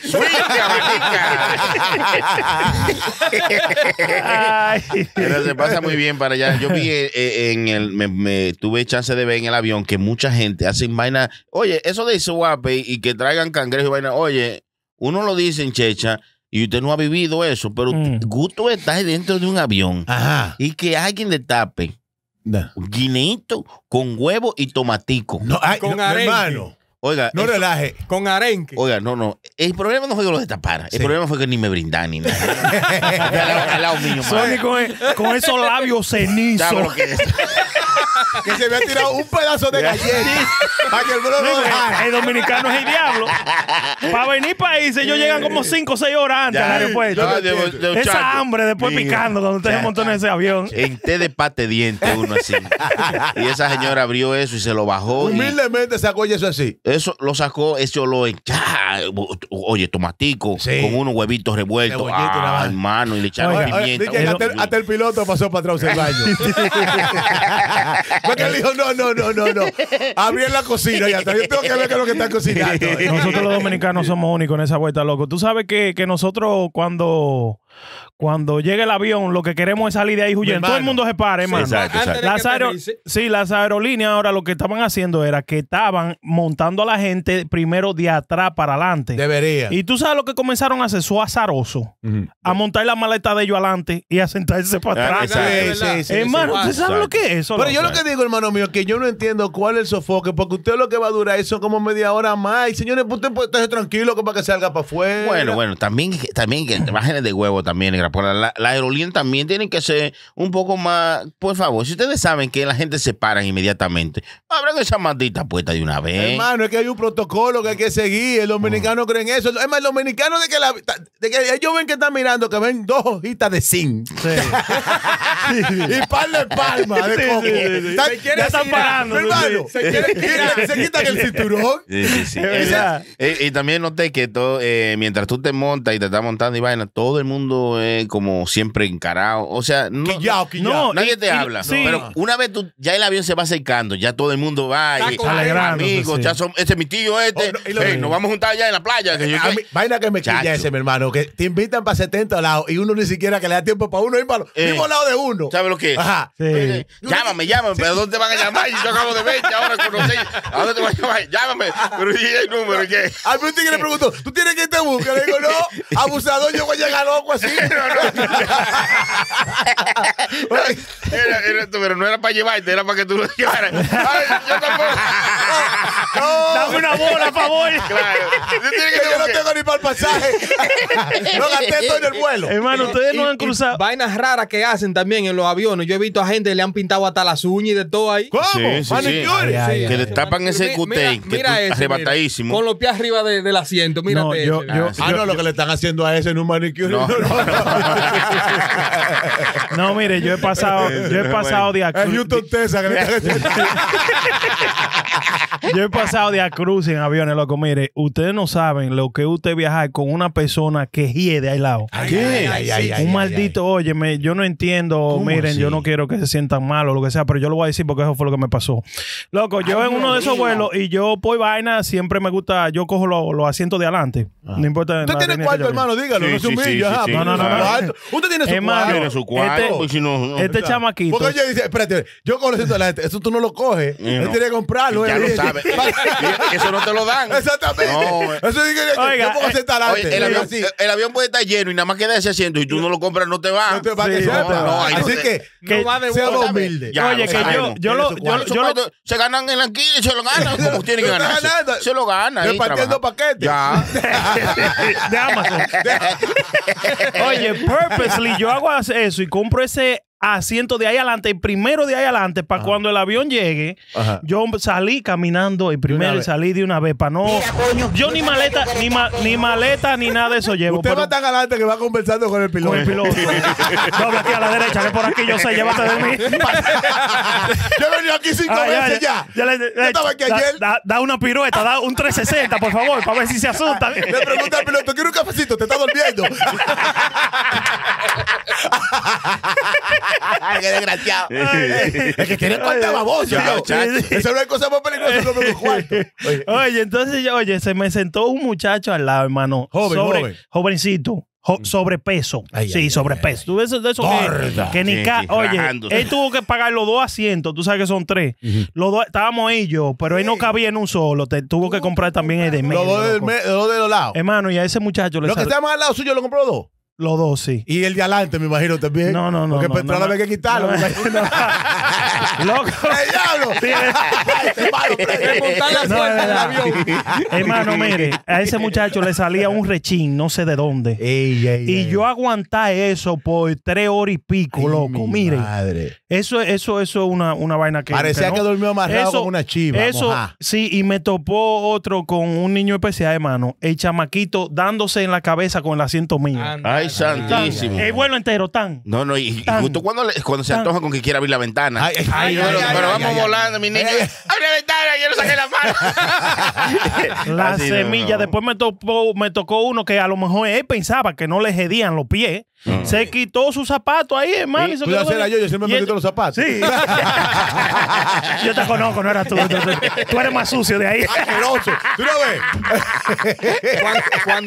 Pero se pasa muy bien para allá. Yo vi en el, me, me tuve chance de ver en el avión que mucha gente hace vaina. Oye, eso de suape y que traigan cangrejo y vaina, oye, uno lo dice en checha. Y usted no ha vivido eso, pero mm. gusto estar dentro de un avión. Ajá. Y que alguien le tape no. guineito con huevo y tomatico. No, ay, con no, arenque. Hermano. Oiga, no eso, relaje. Con arenque. Oiga, no, no. El problema no fue que lo destapara. Sí. El problema fue que ni me brindan ni nada. al, al lado mío, Sony, con, el, con esos labios cenizos. Que se había tirado un pedazo de galleta para que el bro no dejara. El dominicano es el diablo. Para venir países, ellos llegan como cinco o seis horas antes al aeropuerto. No, de, de, de, esa chato. Hambre después Mira, picando cuando ustedes montan en ese avión. En té de pate diente uno así. Y esa señora abrió eso y se lo bajó. Humildemente sacó eso así. Eso lo sacó, ese olor. Oye, tomatico, sí. con unos huevitos revueltos. Ah, hermano, y le echaron pimienta. Oye, hasta, el, hasta el piloto pasó para atrás el baño. Porque él dijo, no, no, no, no, no. Abrí en la cocina ya. Yo tengo que ver qué es lo que están cocinando. Nosotros los dominicanos somos únicos en esa vuelta, loco. Tú sabes que, que nosotros cuando... Cuando llegue el avión, lo que queremos es salir de ahí huyendo. Todo el mundo se para, hermano. Sí, exacto, exacto. Las, aero... sí, las aerolíneas ahora lo que estaban haciendo era que estaban montando a la gente primero de atrás para adelante. Debería. Y tú sabes lo que comenzaron a hacer, su azaroso. Uh-huh. A montar la maleta de ellos adelante y a sentarse para atrás. Sí, sí, sí, sí, hermano, sí, sí, ¿usted sabe lo que es eso? Pero yo lo que digo, hermano mío, que yo no entiendo cuál es el sofoque, porque usted lo que va a durar eso como media hora más. Y señores, usted puede estar tranquilo para que salga para afuera. Bueno, bueno, también, también que bajen de huevo también, la, la aerolínea también tienen que ser un poco más, por favor, si ustedes saben que la gente se paran inmediatamente, abran esa maldita puerta de una vez. Hermano, es que hay un protocolo que hay que seguir, el dominicano cree en eso, es más, el dominicano de que, la, de que ellos ven que están mirando, que ven dos hojitas de zinc. Sí. Y palma en palma, de sí, sí, sí. Están, se quieren, ya están parando. Hermano, sí. se, quieren, quieren, se quitan el cinturón. Sí, sí, sí. Y, y, y también noté que todo, eh, mientras tú te montas y te estás montando y vaina, todo el mundo nervioso, eh, como siempre encarado. O sea, no, quillao, quillao. no nadie y, te y, habla. Sí. Pero una vez tú, ya el avión se va acercando, ya todo el mundo va. Y, amigos, sí. ya son, este es mi tío este. Oh, no, hey, nos vamos a juntar allá en la playa. Que yo, a mí, vaina que me quilla ese, mi hermano, que te invitan para setenta lados y uno ni siquiera que le da tiempo para uno ir para el eh, mismo lado de uno. ¿Sabes lo que es? Ajá. Sí. Eh, llámame, llámame, sí. pero ¿dónde te van a llamar? Yo acabo de ver, ya ahora conocí. ¿A dónde te van a llamar? Llámame. Pero ¿y el número qué? Al principio que le pregunto, ¿tú tienes que te buscar? Le digo, no, abusador, yo voy a llegar loco así. No, era, era, pero no era para llevarte, era para que tú lo llevaras. Ay, yo tampoco. No. Dame una bola, por favor. Claro. Yo, que yo no tengo ni para el pasaje. No gasté todo en el vuelo. Hermano, ustedes y, no han y, cruzado. Y vainas raras que hacen también en los aviones. Yo he visto a gente que le han pintado hasta las uñas y de todo ahí. ¿Cómo? Sí, sí, ay, ay, que ay, le ay, tapan ay, ese cuté. Mira eso. Arrebatadísimo. Mira, con los pies arriba de, del asiento. Mírate. No, yo, ese, yo, ah, sí, ah, yo, no, lo yo, que le están haciendo a ese en un manicure. No, no, no, no, no. No, mire, yo he pasado, yo he pasado de acá. Yo he pasado de acruz en aviones, loco. Mire, ustedes no saben lo que usted viajar con una persona que gie de ahí lado. ¿Qué? Ay, ay, ay, un ay, maldito, ay, ay. Óyeme, yo no entiendo. Miren, así? Yo no quiero que se sientan mal o lo que sea, pero yo lo voy a decir porque eso fue lo que me pasó. Loco, yo ay, en uno de esos vuelos y yo por vaina siempre me gusta, yo cojo los lo asientos de adelante. Ah. No importa. Usted tiene cuarto, hermano, dígalo. Sí, no se humilla. Sí, sí, sí, no, no, no, no. Usted tiene su es cuarto. Tiene su cuarto. Este, pues si no, no, este claro. chamaquito. Porque yo dice, espérate, yo cojo los asientos de adelante. Eso tú no lo coges. No. Él tiene que comprarlo. Ya lo sabe. Eso no te lo dan. Exactamente. No, eso es que oiga, yo puedo oye, el, avión, sí. el avión puede estar lleno y nada más queda ese asiento y tú no lo compras, no te vas. No te vas. Sí, no, no, no, así no, que, que no va de sea humilde. Ya, oye, que yo, yo lo, yo, yo lo... Se ganan el alquiler, se lo ganan como tienen que ganar. Se lo ganan. Repartiendo paquetes. Ya. De Amazon. Oye, purposely yo hago eso y compro ese asiento de ahí adelante, el primero de ahí adelante, para cuando el avión llegue. Ajá. Yo salí caminando el primero y salí de una vez para no. Mira, coño, yo ni maleta, ni, ma, ni maleta, ni nada de eso llevo. Usted pero... va tan adelante que va conversando con el piloto. Con el piloto. Doble aquí a la derecha, que por aquí yo sé, llévate de mí. Yo he venido aquí cinco ay, veces ya. Ya, ya, ya, ya, ya estaba aquí da, ayer. Da, da una pirueta, da un trescientos sesenta, por favor, para ver si se asustan. Le pregunta al piloto, ¿quiero un cafecito? ¿Te estás durmiendo? Ay, qué desgraciado. Ay, es que tiene cuarta babosa. Eso no es cosa más peligrosa que los cuartos. Oye, oye, entonces, oye, se me sentó un muchacho al lado, hermano. Joven, sobre, joven. Jovencito. Jo, sobrepeso. Ay, sí, ay, sobrepeso. Ay, tú ves eso gorda. Que, que ni ca oye, él tuvo que pagar los dos asientos. Tú sabes que son tres. Uh -huh. Los dos, estábamos él y yo, pero él no cabía en un solo. Te tuvo que comprar también el de medio. Los dos del me lo de los lados. Hermano, y a ese muchacho le salió. Lo que estamos al lado suyo lo compró dos. Los dos, sí. Y el de adelante, me imagino, también. No, no, no. Porque no, Petróleo no, no. hay que quitarlo. No, no. ¡Loco! ¡El diablo! Hermano, mire, a ese muchacho le salía un rechín, no sé de dónde. Ey, ey, y ey. yo aguanté eso por tres horas y pico, ay, loco. Mire. Madre. Eso, eso, eso es una, una vaina que... Parecía que, no. que dormió amarrado eso, con una chiva. Eso, mojá. sí. Y me topó otro con un niño especial, hermano. El chamaquito dándose en la cabeza con el asiento mío. Anda. Ay, santísimo. El vuelo entero, tan. No, no, y tan, justo cuando, le, cuando se antoja con que quiera abrir la ventana. Ay, ay, ay, pero, ay, pero ay, vamos ay, volando, ay, mi niño. Ay, ¡abre la ventana! Yo no saqué la mano. La Así semilla. No, no. Después me tocó, me tocó uno que a lo mejor él pensaba que no le hedían los pies. Mm. Se quitó sus zapatos ahí, hermano. Sí, yo, yo siempre me quito él... los zapatos. Sí. Yo te conozco, no eras tú. Entonces, tú eres más sucio de ahí. Asqueroso. Tú lo ves. Cuando,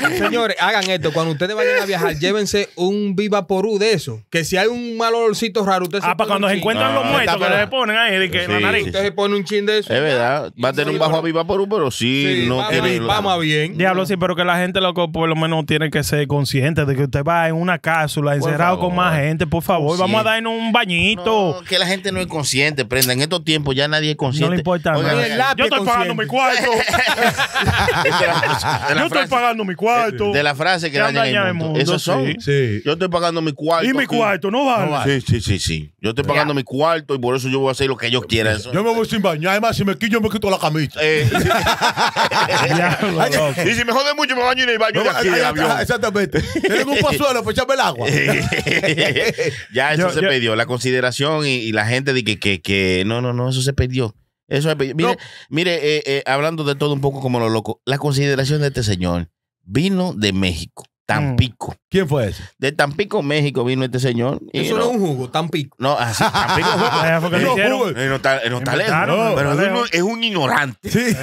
cuando, señores, hagan esto. Cuando ustedes vayan a viajar, llévense un Viva Porú de eso. Que si hay un mal olorcito raro, ustedes ah, para cuando se encuentran ah, los muertos, que le ponen ahí de que sí, la nariz. Sí, sí. Ustedes ponen un chin de eso. Es verdad. Va a tener sí, un bajo a Viva Porú, pero sí, sí no quiere. Vamos bien. Diablo, sí, pero que la gente, loco, por lo menos tiene que ser consciente de que usted va en una casa. Cápsula, encerrado con más gente, por favor. Consciente. Vamos a darnos un bañito. No, que la gente no es consciente, prenda. En estos tiempos ya nadie es consciente. No le importa. Oigan, no. El lápiz yo estoy consciente. pagando mi cuarto. de la, de la yo frase, estoy pagando mi cuarto. De la frase que daña el, el mundo. Esos son. Sí. Sí. Yo estoy pagando mi cuarto. Y mi cuarto, no vale. No vale. Sí, sí, sí, sí. Yo estoy pagando yeah. mi cuarto y por eso yo voy a hacer lo que ellos quieran. Eso. Yo me voy sin bañar. Además, si me quillo, me quito la camisa. Eh. Y si me jode mucho, me baño y me baño de aquí del avión. Exactamente. Tengo un pazuelo para echarme el agua. Ya eso yo, se yo. perdió. La consideración y, y la gente de que, que, que no, no, no, eso se perdió. Eso se perdió. Mire, no. mire eh, eh, hablando de todo un poco como lo loco, la consideración de este señor vino de México, Tampico. Mm. ¿Quién fue ese? De Tampico, México vino este señor. Y eso no es un jugo, Tampico. No, así, Tampico es un jugo. No está, no está lejos, no, pero no, es, un, es un ignorante. Sí. ¿Eh?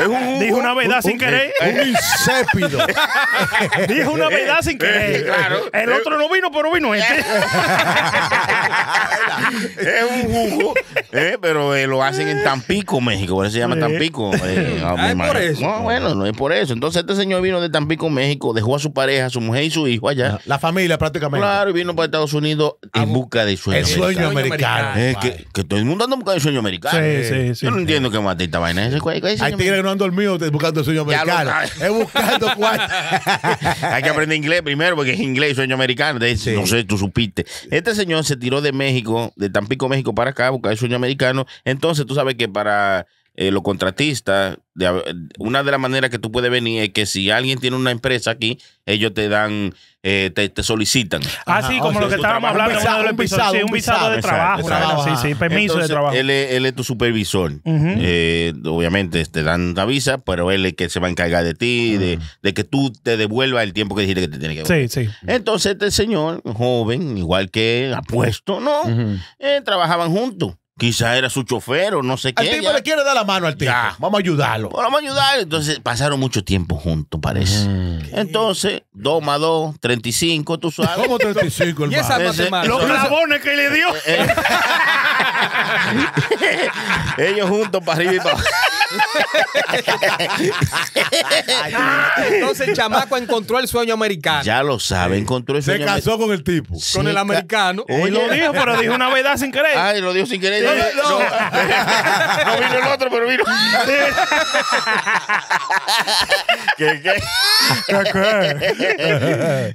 Es un jugo. Dijo una verdad sin querer. Un insípido. Dijo una verdad sin querer. Claro. El otro no vino, pero vino este. Es un jugo, eh, pero eh, lo hacen en Tampico, México. Por eso se llama Tampico. Eh, ah, es por eso. No, bueno, no es por eso. Entonces este señor vino de Tampico, México, dejó a su pareja, a su mujer y su hijo allá. La familia prácticamente. Claro, y vino para Estados Unidos en ah, busca del sueño. El sueño americano. americano. Eh, que, que todo el mundo anda buscando el sueño americano. Sí, sí, Yo sí, no sí. entiendo qué más esta vaina es. Hay tigres que no han dormido buscando el sueño americano. Es buscando cuánto. Hay que aprender inglés primero porque es inglés y sueño americano. Entonces, sí. No sé, tú supiste. Este señor se tiró de México, de Tampico, México para acá, buscar el sueño americano. Entonces, tú sabes que para... Eh, los contratistas, de, una de las maneras que tú puedes venir es que si alguien tiene una empresa aquí, ellos te dan, eh, te, te solicitan. Ah, sí, como o sea, lo que estábamos hablando, un visado de trabajo, exacto, trabajo. Sí, sí, permiso. Entonces, de trabajo. Él es, él es tu supervisor. Uh -huh. eh, obviamente te dan una visa, pero él es que se va a encargar de ti, uh -huh. de, de que tú te devuelvas el tiempo que dijiste que te tiene que devolver. Sí, sí. Entonces este señor, joven, igual que apuesto, ¿no? Uh -huh. eh, trabajaban juntos. Quizá era su chofer o no sé qué. El tipo ya le quiere dar la mano al tipo. Ya. Vamos a ayudarlo. Bueno, vamos a ayudarlo. Entonces pasaron mucho tiempo juntos, parece. Mm. Entonces, dos más dos, treinta y cinco, tú sabes. ¿Cómo treinta y cinco, hermano? ¿Y esa matemática? Los clavones que le dio. Ellos juntos para arriba y para abajo. Entonces el chamaco encontró el sueño americano. Ya lo sabe, encontró el sueño americano. Se casó con el tipo. Se con el americano. Él lo dijo, pero dijo una verdad sin querer. Ay, lo dijo sin querer. No, no, no. No vino el otro, pero vino. ¿Qué, qué?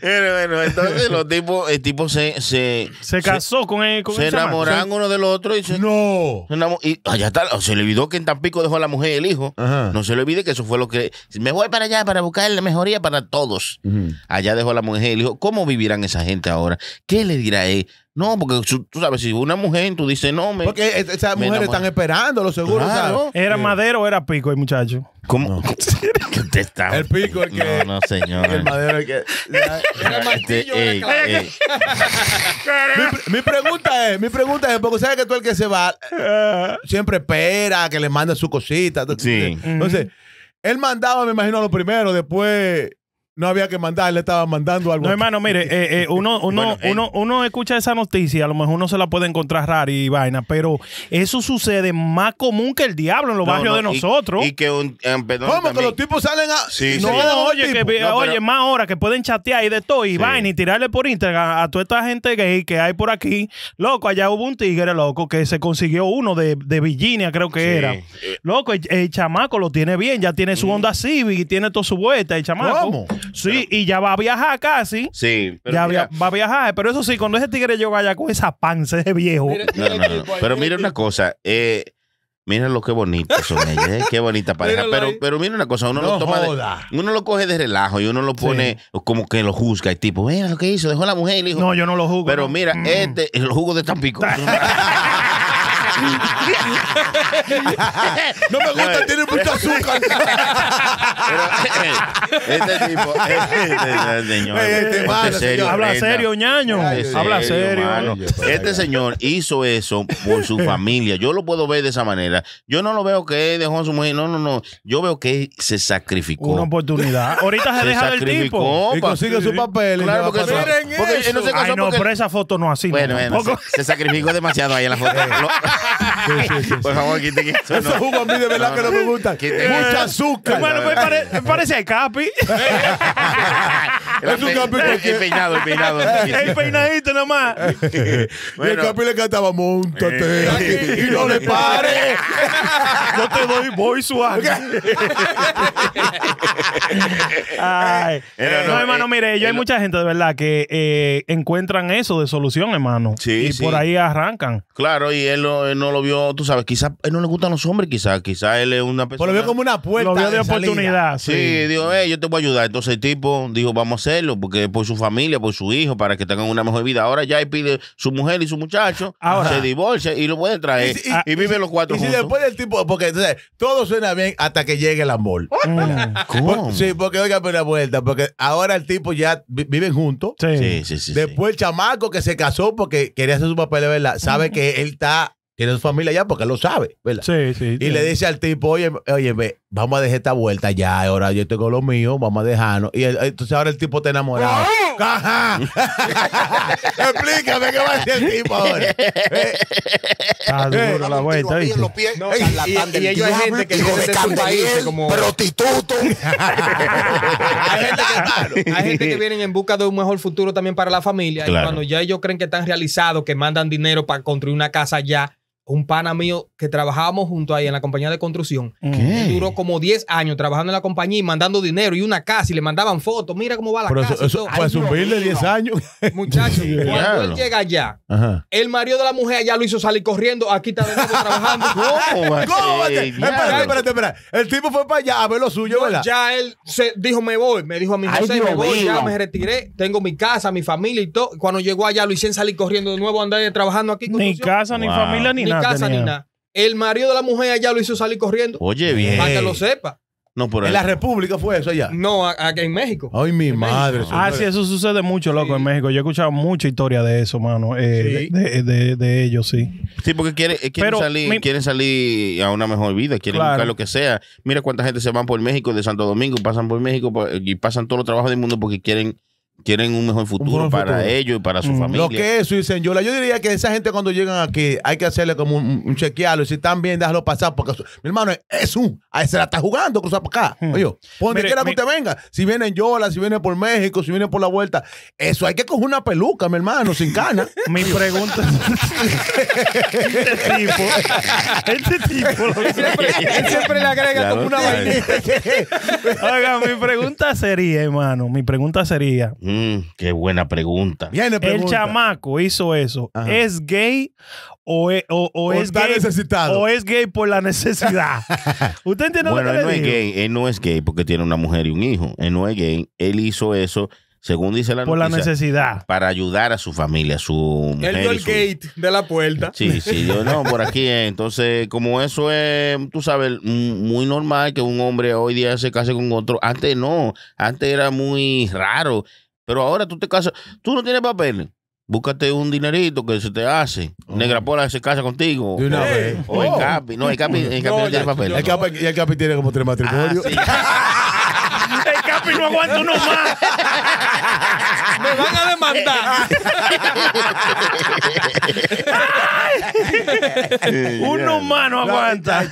Bueno, bueno, entonces los tipos, el tipo se se, se casó se, con el con Se el enamoraron chamaco. Uno del otro y se, no. Se enamor, y allá está, se le olvidó que en Tampico dejó a la mujer y el hijo. Ajá. No se le olvide que eso fue lo que... Me voy para allá para buscar la mejoría para todos. Uh-huh. Allá dejó a la mujer y el hijo. ¿Cómo vivirán esa gente ahora? ¿Qué le dirá él? No, porque tú sabes, si una mujer, tú dices, no, me... Porque esas mujeres están esperando, lo seguro, claro. ¿Sabes? ¿Era sí. madero o era pico el muchacho? ¿Cómo? No. ¿Qué te está? El pico el que... No, no, señor. El madero el que... Era martillo. Ey, ey, ey. Mi, mi pregunta es, mi pregunta es, porque sabes que tú el que se va siempre espera que le manden su cosita. Sí. Entonces, él mandaba, me imagino, a lo primero, después... No había que mandar, le estaban mandando algo. No, hermano, mire, eh, eh, uno, uno, bueno, eh. uno, uno escucha esa noticia, a lo mejor uno se la puede encontrar rara y vaina, pero eso sucede más común que el diablo en los no, barrios no, de nosotros. Y, y que un, eh, perdón, ¿cómo? También. Que los tipos salen a... Sí, no, sí. Oye, que, no, pero, oye, más horas que pueden chatear y de todo, y sí. vaina, y tirarle por Instagram a, a toda esta gente gay que hay por aquí. Loco, allá hubo un tigre, loco, que se consiguió uno de, de Virginia, creo que sí. era. Loco, el, el chamaco lo tiene bien, ya tiene su mm. Honda Civic y tiene toda su vuelta, el chamaco. ¿Cómo? Sí, pero, y ya va a viajar casi. Sí, pero ya mira, va a viajar. Pero eso sí, cuando ese tigre llega allá con esa panza, ese viejo. Mira, no, no, no. Pero mira una cosa. Eh, mira lo que bonitos son ellos. Eh, qué bonita pareja. Pero, pero mira una cosa. Uno no lo toma de, uno lo coge de relajo y uno lo pone sí. como que lo juzga. Y tipo, mira lo que hizo. Dejó a la mujer y le dijo. No, yo no lo juzgo. Pero no. mira, mm. este el jugo de Tampico. No me gusta, no, tiene mucho azúcar. Pero, este tipo, este señor, este, este, este serio, habla serio, ñaño. Este habla serio. Mano. Este señor hizo eso por su familia. Yo lo puedo ver de esa manera. Yo no lo veo que dejó a su mujer. No, no, no. Yo veo que se sacrificó. Una oportunidad. Ahorita se, se deja del tipo. Y consigue su papel. Claro, porque, eso, porque él no se casó. Ay, no, porque... pero esa foto no así. Bueno, bueno, se, se sacrificó demasiado ahí en la foto. Sí, sí, sí, por favor, quiten eso. Esos jugos a mí de verdad no, que no me gustan. Mucha azúcar. Bueno, me pare, parece capi. Es un capi porque... El peinado, el peinado. El peinadito nomás. Bueno. Y el capi le cantaba, montate aquí y no le pare. Yo te doy voy suave. Ay. Pero no, no, hermano, eh, mire, yo hay lo... mucha gente de verdad que eh, encuentran eso de solución, hermano. Sí, y sí. por ahí arrancan. Claro, y él lo... él no lo vio, tú sabes, quizás él no le gustan los hombres, quizás, quizás él es una persona. Pero lo vio como una puerta. Lo vio de, de oportunidad. Sí, sí. Dijo, hey, yo te voy a ayudar. Entonces el tipo dijo, vamos a hacerlo, porque por su familia, por su hijo, para que tengan una mejor vida. Ahora ya él pide su mujer y su muchacho, ahora se divorcia y lo puede traer. Y, si, y, y vive los cuatro y juntos. Y si después del tipo, porque entonces, todo suena bien hasta que llegue el amor. ¿Cómo? Sí, porque oiga, una vuelta, porque ahora el tipo ya viven juntos. Sí, sí, sí. sí después sí. el chamaco que se casó porque quería hacer su papel, ¿verdad? Sabe que él está, tiene su familia ya porque él lo sabe, ¿verdad? Sí, sí. Y sí. le dice al tipo, oye, oye, ve, vamos a dejar esta vuelta ya, ahora yo tengo lo mío, vamos a dejarnos. Y el, entonces ahora el tipo está enamorado. ¡Ajá! Explícame qué va a hacer el tipo ahora. Está duro la vuelta. Y ellos hay gente que viene de su país como... ¡Prostituto! Hay gente que vienen en busca de un mejor futuro también para la familia. Claro. Y cuando ya ellos creen que están realizados, que mandan dinero para construir una casa ya. Un pana mío que trabajábamos junto ahí en la compañía de construcción. Él duró como diez años trabajando en la compañía y mandando dinero y una casa y le mandaban fotos. Mira cómo va la Pero casa. Eso, eso, para subirle diez años. Muchachos, yeah. cuando él llega allá, Ajá. el marido de la mujer ya lo hizo salir corriendo. Aquí está de nuevo trabajando. ¿Cómo? ¿Cómo? Espérate, espérate, espérate. El tipo fue para allá a ver lo suyo, no, ¿verdad? Ya él se dijo, me voy. Me dijo a mi José, me voy. Ya me retiré. Tengo mi casa, mi familia y todo. Cuando llegó allá lo hicieron salir corriendo de nuevo, andar trabajando aquí. Ni casa, wow. ni familia, ni nada. Casa, ni nada. El marido de la mujer allá lo hizo salir corriendo. Oye, bien. Para que lo sepa. No, por en la República fue eso allá. No, acá en México. Ay, mi madre. Ah, sí, eso sucede mucho, loco, sí. en México. Yo he escuchado mucha historia de eso, mano. Eh, sí. de, de, de, de ellos, sí. Sí, porque quieren, quieren, Pero, salir, mi... quieren salir a una mejor vida, quieren claro. buscar lo que sea. Mira cuánta gente se van por México, de Santo Domingo, pasan por México y pasan todos los trabajos del mundo porque quieren... Quieren un mejor futuro, un mejor futuro para ellos y para su mm. familia. Lo que eso, dicen yo. Yo diría que esa gente cuando llegan aquí hay que hacerle como un, un chequearlo. Y si están bien, déjalo pasar. Porque su, mi hermano es un... Se la está jugando cruzar para acá. Mm. Oye, por donde quiera que usted venga. Si vienen Yola, si vienen por México, si vienen por la vuelta. Eso, hay que coger una peluca, mi hermano, sin cana. Mi pregunta es... este tipo... Este tipo... Lo siempre, él siempre le agrega claro, como una vainita. Oiga, mi pregunta sería, hermano. Mi pregunta sería... Mm, qué buena pregunta. Viene pregunta. El chamaco hizo eso. Ajá. ¿Es gay o es, o, o o es gay necesitado. o es gay por la necesidad? ¿Usted entiende bueno, lo que él le no digo? es gay. Él no es gay porque tiene una mujer y un hijo. Él no es gay. Él hizo eso, según dice la por noticia, la necesidad. Para ayudar a su familia, a su mujer. Él dio el su... gate de la puerta. Sí, sí. Yo no, por aquí. Eh. Entonces, como eso es, tú sabes, muy normal que un hombre hoy día se case con otro. Antes no. Antes era muy raro. Pero ahora tú te casas, tú no tienes papel. Búscate un dinerito que se te hace. Oh. Negra Pola se casa contigo. De una vez. O oh. el Capi. No, el Capi, el Capi no, no tiene papel. El Capi, el Capi tiene como tres matrimonios. Ah, sí. El Capi no aguanta uno más. Me van a demandar. Uno más no aguanta.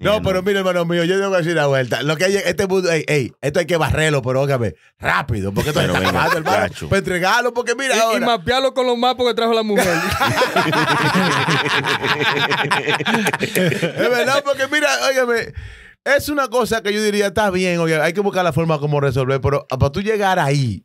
No, pero mire, hermano mío, yo tengo que decir una vuelta. Lo que hay, este mundo, ey, ey, esto hay que barrerlo, pero óigame, rápido, porque esto está acabando, hermano. Para entregarlo, porque mira y, ahora. Y mapearlo con los mapas que trajo la mujer. Es verdad, porque mira, óigame, es una cosa que yo diría, está bien, óigame, hay que buscar la forma como resolver, pero para tú llegar ahí.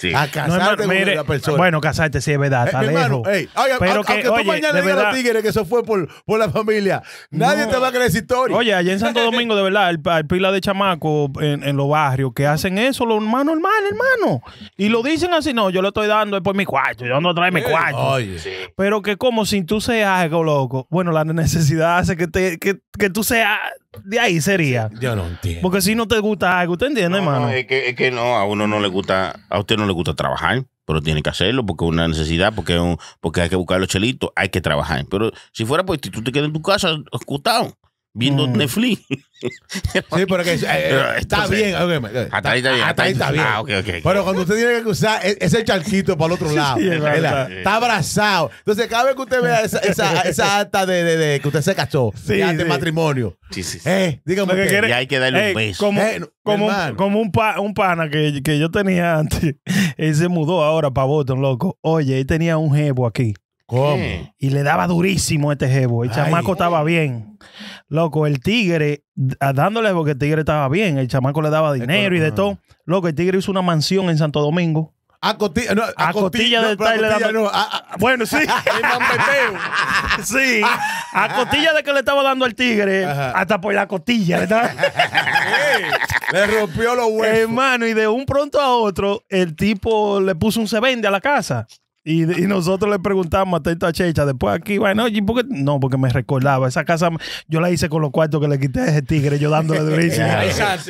Sí. A casarte no, mire, con una persona. Bueno, casarte sí es verdad, está lejos. Hey, pero a, que aunque tú oye, mañana digas a los tigres que eso fue por, por la familia, nadie no. te va a creer esa historia. Oye, allá en Santo Domingo, de verdad, el, el pila de chamacos en, en los barrios que hacen eso, los hermanos, hermano, hermano. Y lo dicen así, no, yo le estoy dando después mi cuarto, yo no traigo mi cuarto. Oye. Pero que como si tú seas algo loco, bueno, la necesidad hace que, te, que, que tú seas... De ahí sería. Yo no entiendo. Porque si no te gusta algo, ¿usted entiende, hermano? No, no, es, que, es que no, a uno no le gusta, a usted no le gusta trabajar, pero tiene que hacerlo porque es una necesidad, porque, un, porque hay que buscar los chelitos, hay que trabajar. Pero si fuera, pues tú te quedas en tu casa, escutado, viendo mm. Netflix. Sí, pero que, eh, pero está entonces, bien. Okay, okay, hasta ahí está bien. Hasta ahí está bien. Ah, okay, okay. Pero cuando usted tiene que usar ese charquito para el otro lado, sí, sí, es verdad, sí. está abrazado. Entonces, cada vez que usted vea esa, esa, esa acta de, de, de que usted se casó, sí, de, sí. de matrimonio, sí, sí, sí. Eh, dígame que quiere, y hay que darle eh, un beso. Como, eh, como, un, como un, pa, un pana que, que yo tenía antes, él se mudó ahora para Boston, loco. Oye, él tenía un jevo aquí. ¿Cómo? Y le daba durísimo a este jevo. El Ay. chamaco estaba bien. Loco, el tigre, dándole porque el tigre estaba bien. El chamaco le daba dinero y de todo. Loco, el tigre hizo una mansión en Santo Domingo. A, coti no, a, a costilla, costilla de no, estar le dando... No, a, a, bueno, sí. Sí. A, a cotilla de que le estaba dando al tigre, ajá, hasta por la cotilla. Hey, le rompió los huesos. Hermano, y de un pronto a otro, el tipo le puso un se vende a la casa. Y, y nosotros le preguntamos atento a Checha, después aquí, bueno, ¿por qué? No, porque me recordaba, esa casa yo la hice con los cuartos que le quité a ese tigre, yo dándole durísimo.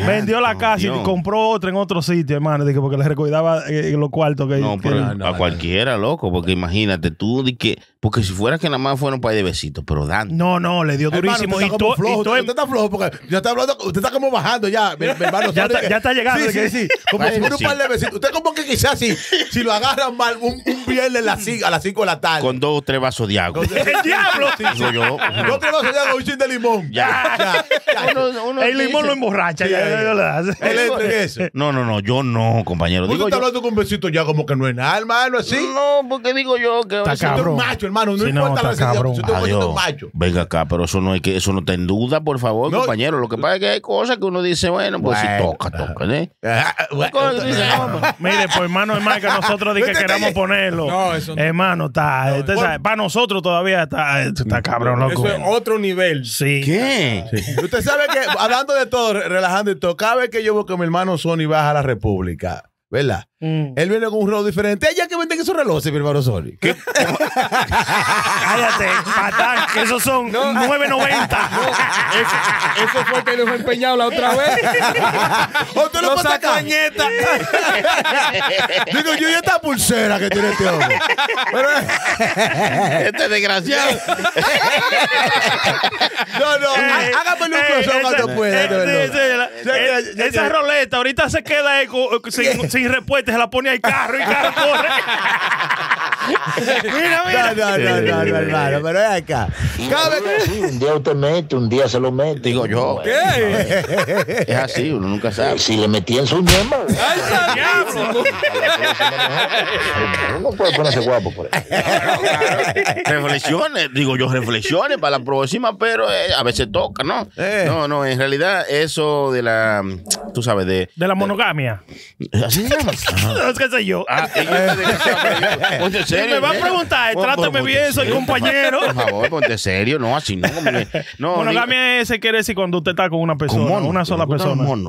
Vendió la casa no, y compró otra en otro sitio, hermano, porque le recordaba eh, los cuartos que... No, que pero era, no, a cualquiera, loco, porque imagínate tú, de que, porque si fuera que nada más fueron para de besitos, pero Dan... No, no, le dio durísimo. Hermano, usted, está y flojo, usted, usted está flojo, porque ya está hablando, usted está como bajando ya, mi, mi hermano. Ya, está, que, ya está llegando. Sí, que, sí, sí, como si fuera un par de besitos. Usted como que quizás si, si lo agarran mal, un, un bien a las cinco de la tarde. Con dos o tres vasos de agua. ¡El diablo! Soy yo. Dos o tres vasos de agua, un chin de limón. Ya. ya, ya. Uno, uno el limón dice, lo emborracha. Ya, ya, ya, ya. ¿Él entre eso? No, no, no. Yo no, compañero. ¿Usted está hablando con un besito ya como que no es nada, hermano? ¿Así? No, porque digo yo que... Está cabrón. Usted es un macho, hermano. No importa la cabrón. Usted es un macho. Venga acá, pero eso no hay que... Eso no está en duda, por favor, compañero. Lo que pasa es que hay cosas que uno dice, bueno, pues si toca, toca, ¿eh? Mire, pues, hermano, es más que nosotros que queramos ponerlo. No, eso no. Hermano, está, no, está, está para nosotros todavía está, está cabrón, loco. Eso es otro nivel. Sí. ¿Qué? Sí. Usted sabe que, hablando de todo, relajando y todo, cada vez que yo veo que mi hermano Sony baja a la República, ¿verdad? Mm. Él viene con un reloj diferente. Allá que venden esos relojes, mi hermano Sony. ¿Qué? Cállate, patán, que esos son no, nueve noventa. No, eso, eso fue que los empeñado la otra vez. Otro lo pasa cañeta. Digo, yo y esta pulsera que tiene este hombre. Pero, este es desgraciado. No, no, eh, hágamelo un crossover eh, cuando pueda. Eh, sí, la, eh, esa esa roleta ahorita se queda ahí, sin, sin respuesta. Se la pone al carro y carro corre. Mira, mira. No, no, no, no, hermano, pero es acá. Un día usted mete, un día se lo mete. Digo yo. ¿Qué? Es así, uno nunca sabe. Si le metí en su ñema. ¡Ay, diablo! Uno puede ponerse guapo por eso. Reflexiones, digo yo, reflexiones para la próxima, pero a veces toca, ¿no? No, no, en realidad eso de la, tú sabes, de... De la monogamia. Así se llama. No, qué sé yo. Ponte serio. Me va a preguntar, trátame bien, soy compañero. Por favor, ponte serio, no, así no. Monogamia se quiere decir cuando usted está con una persona, una sola persona. Con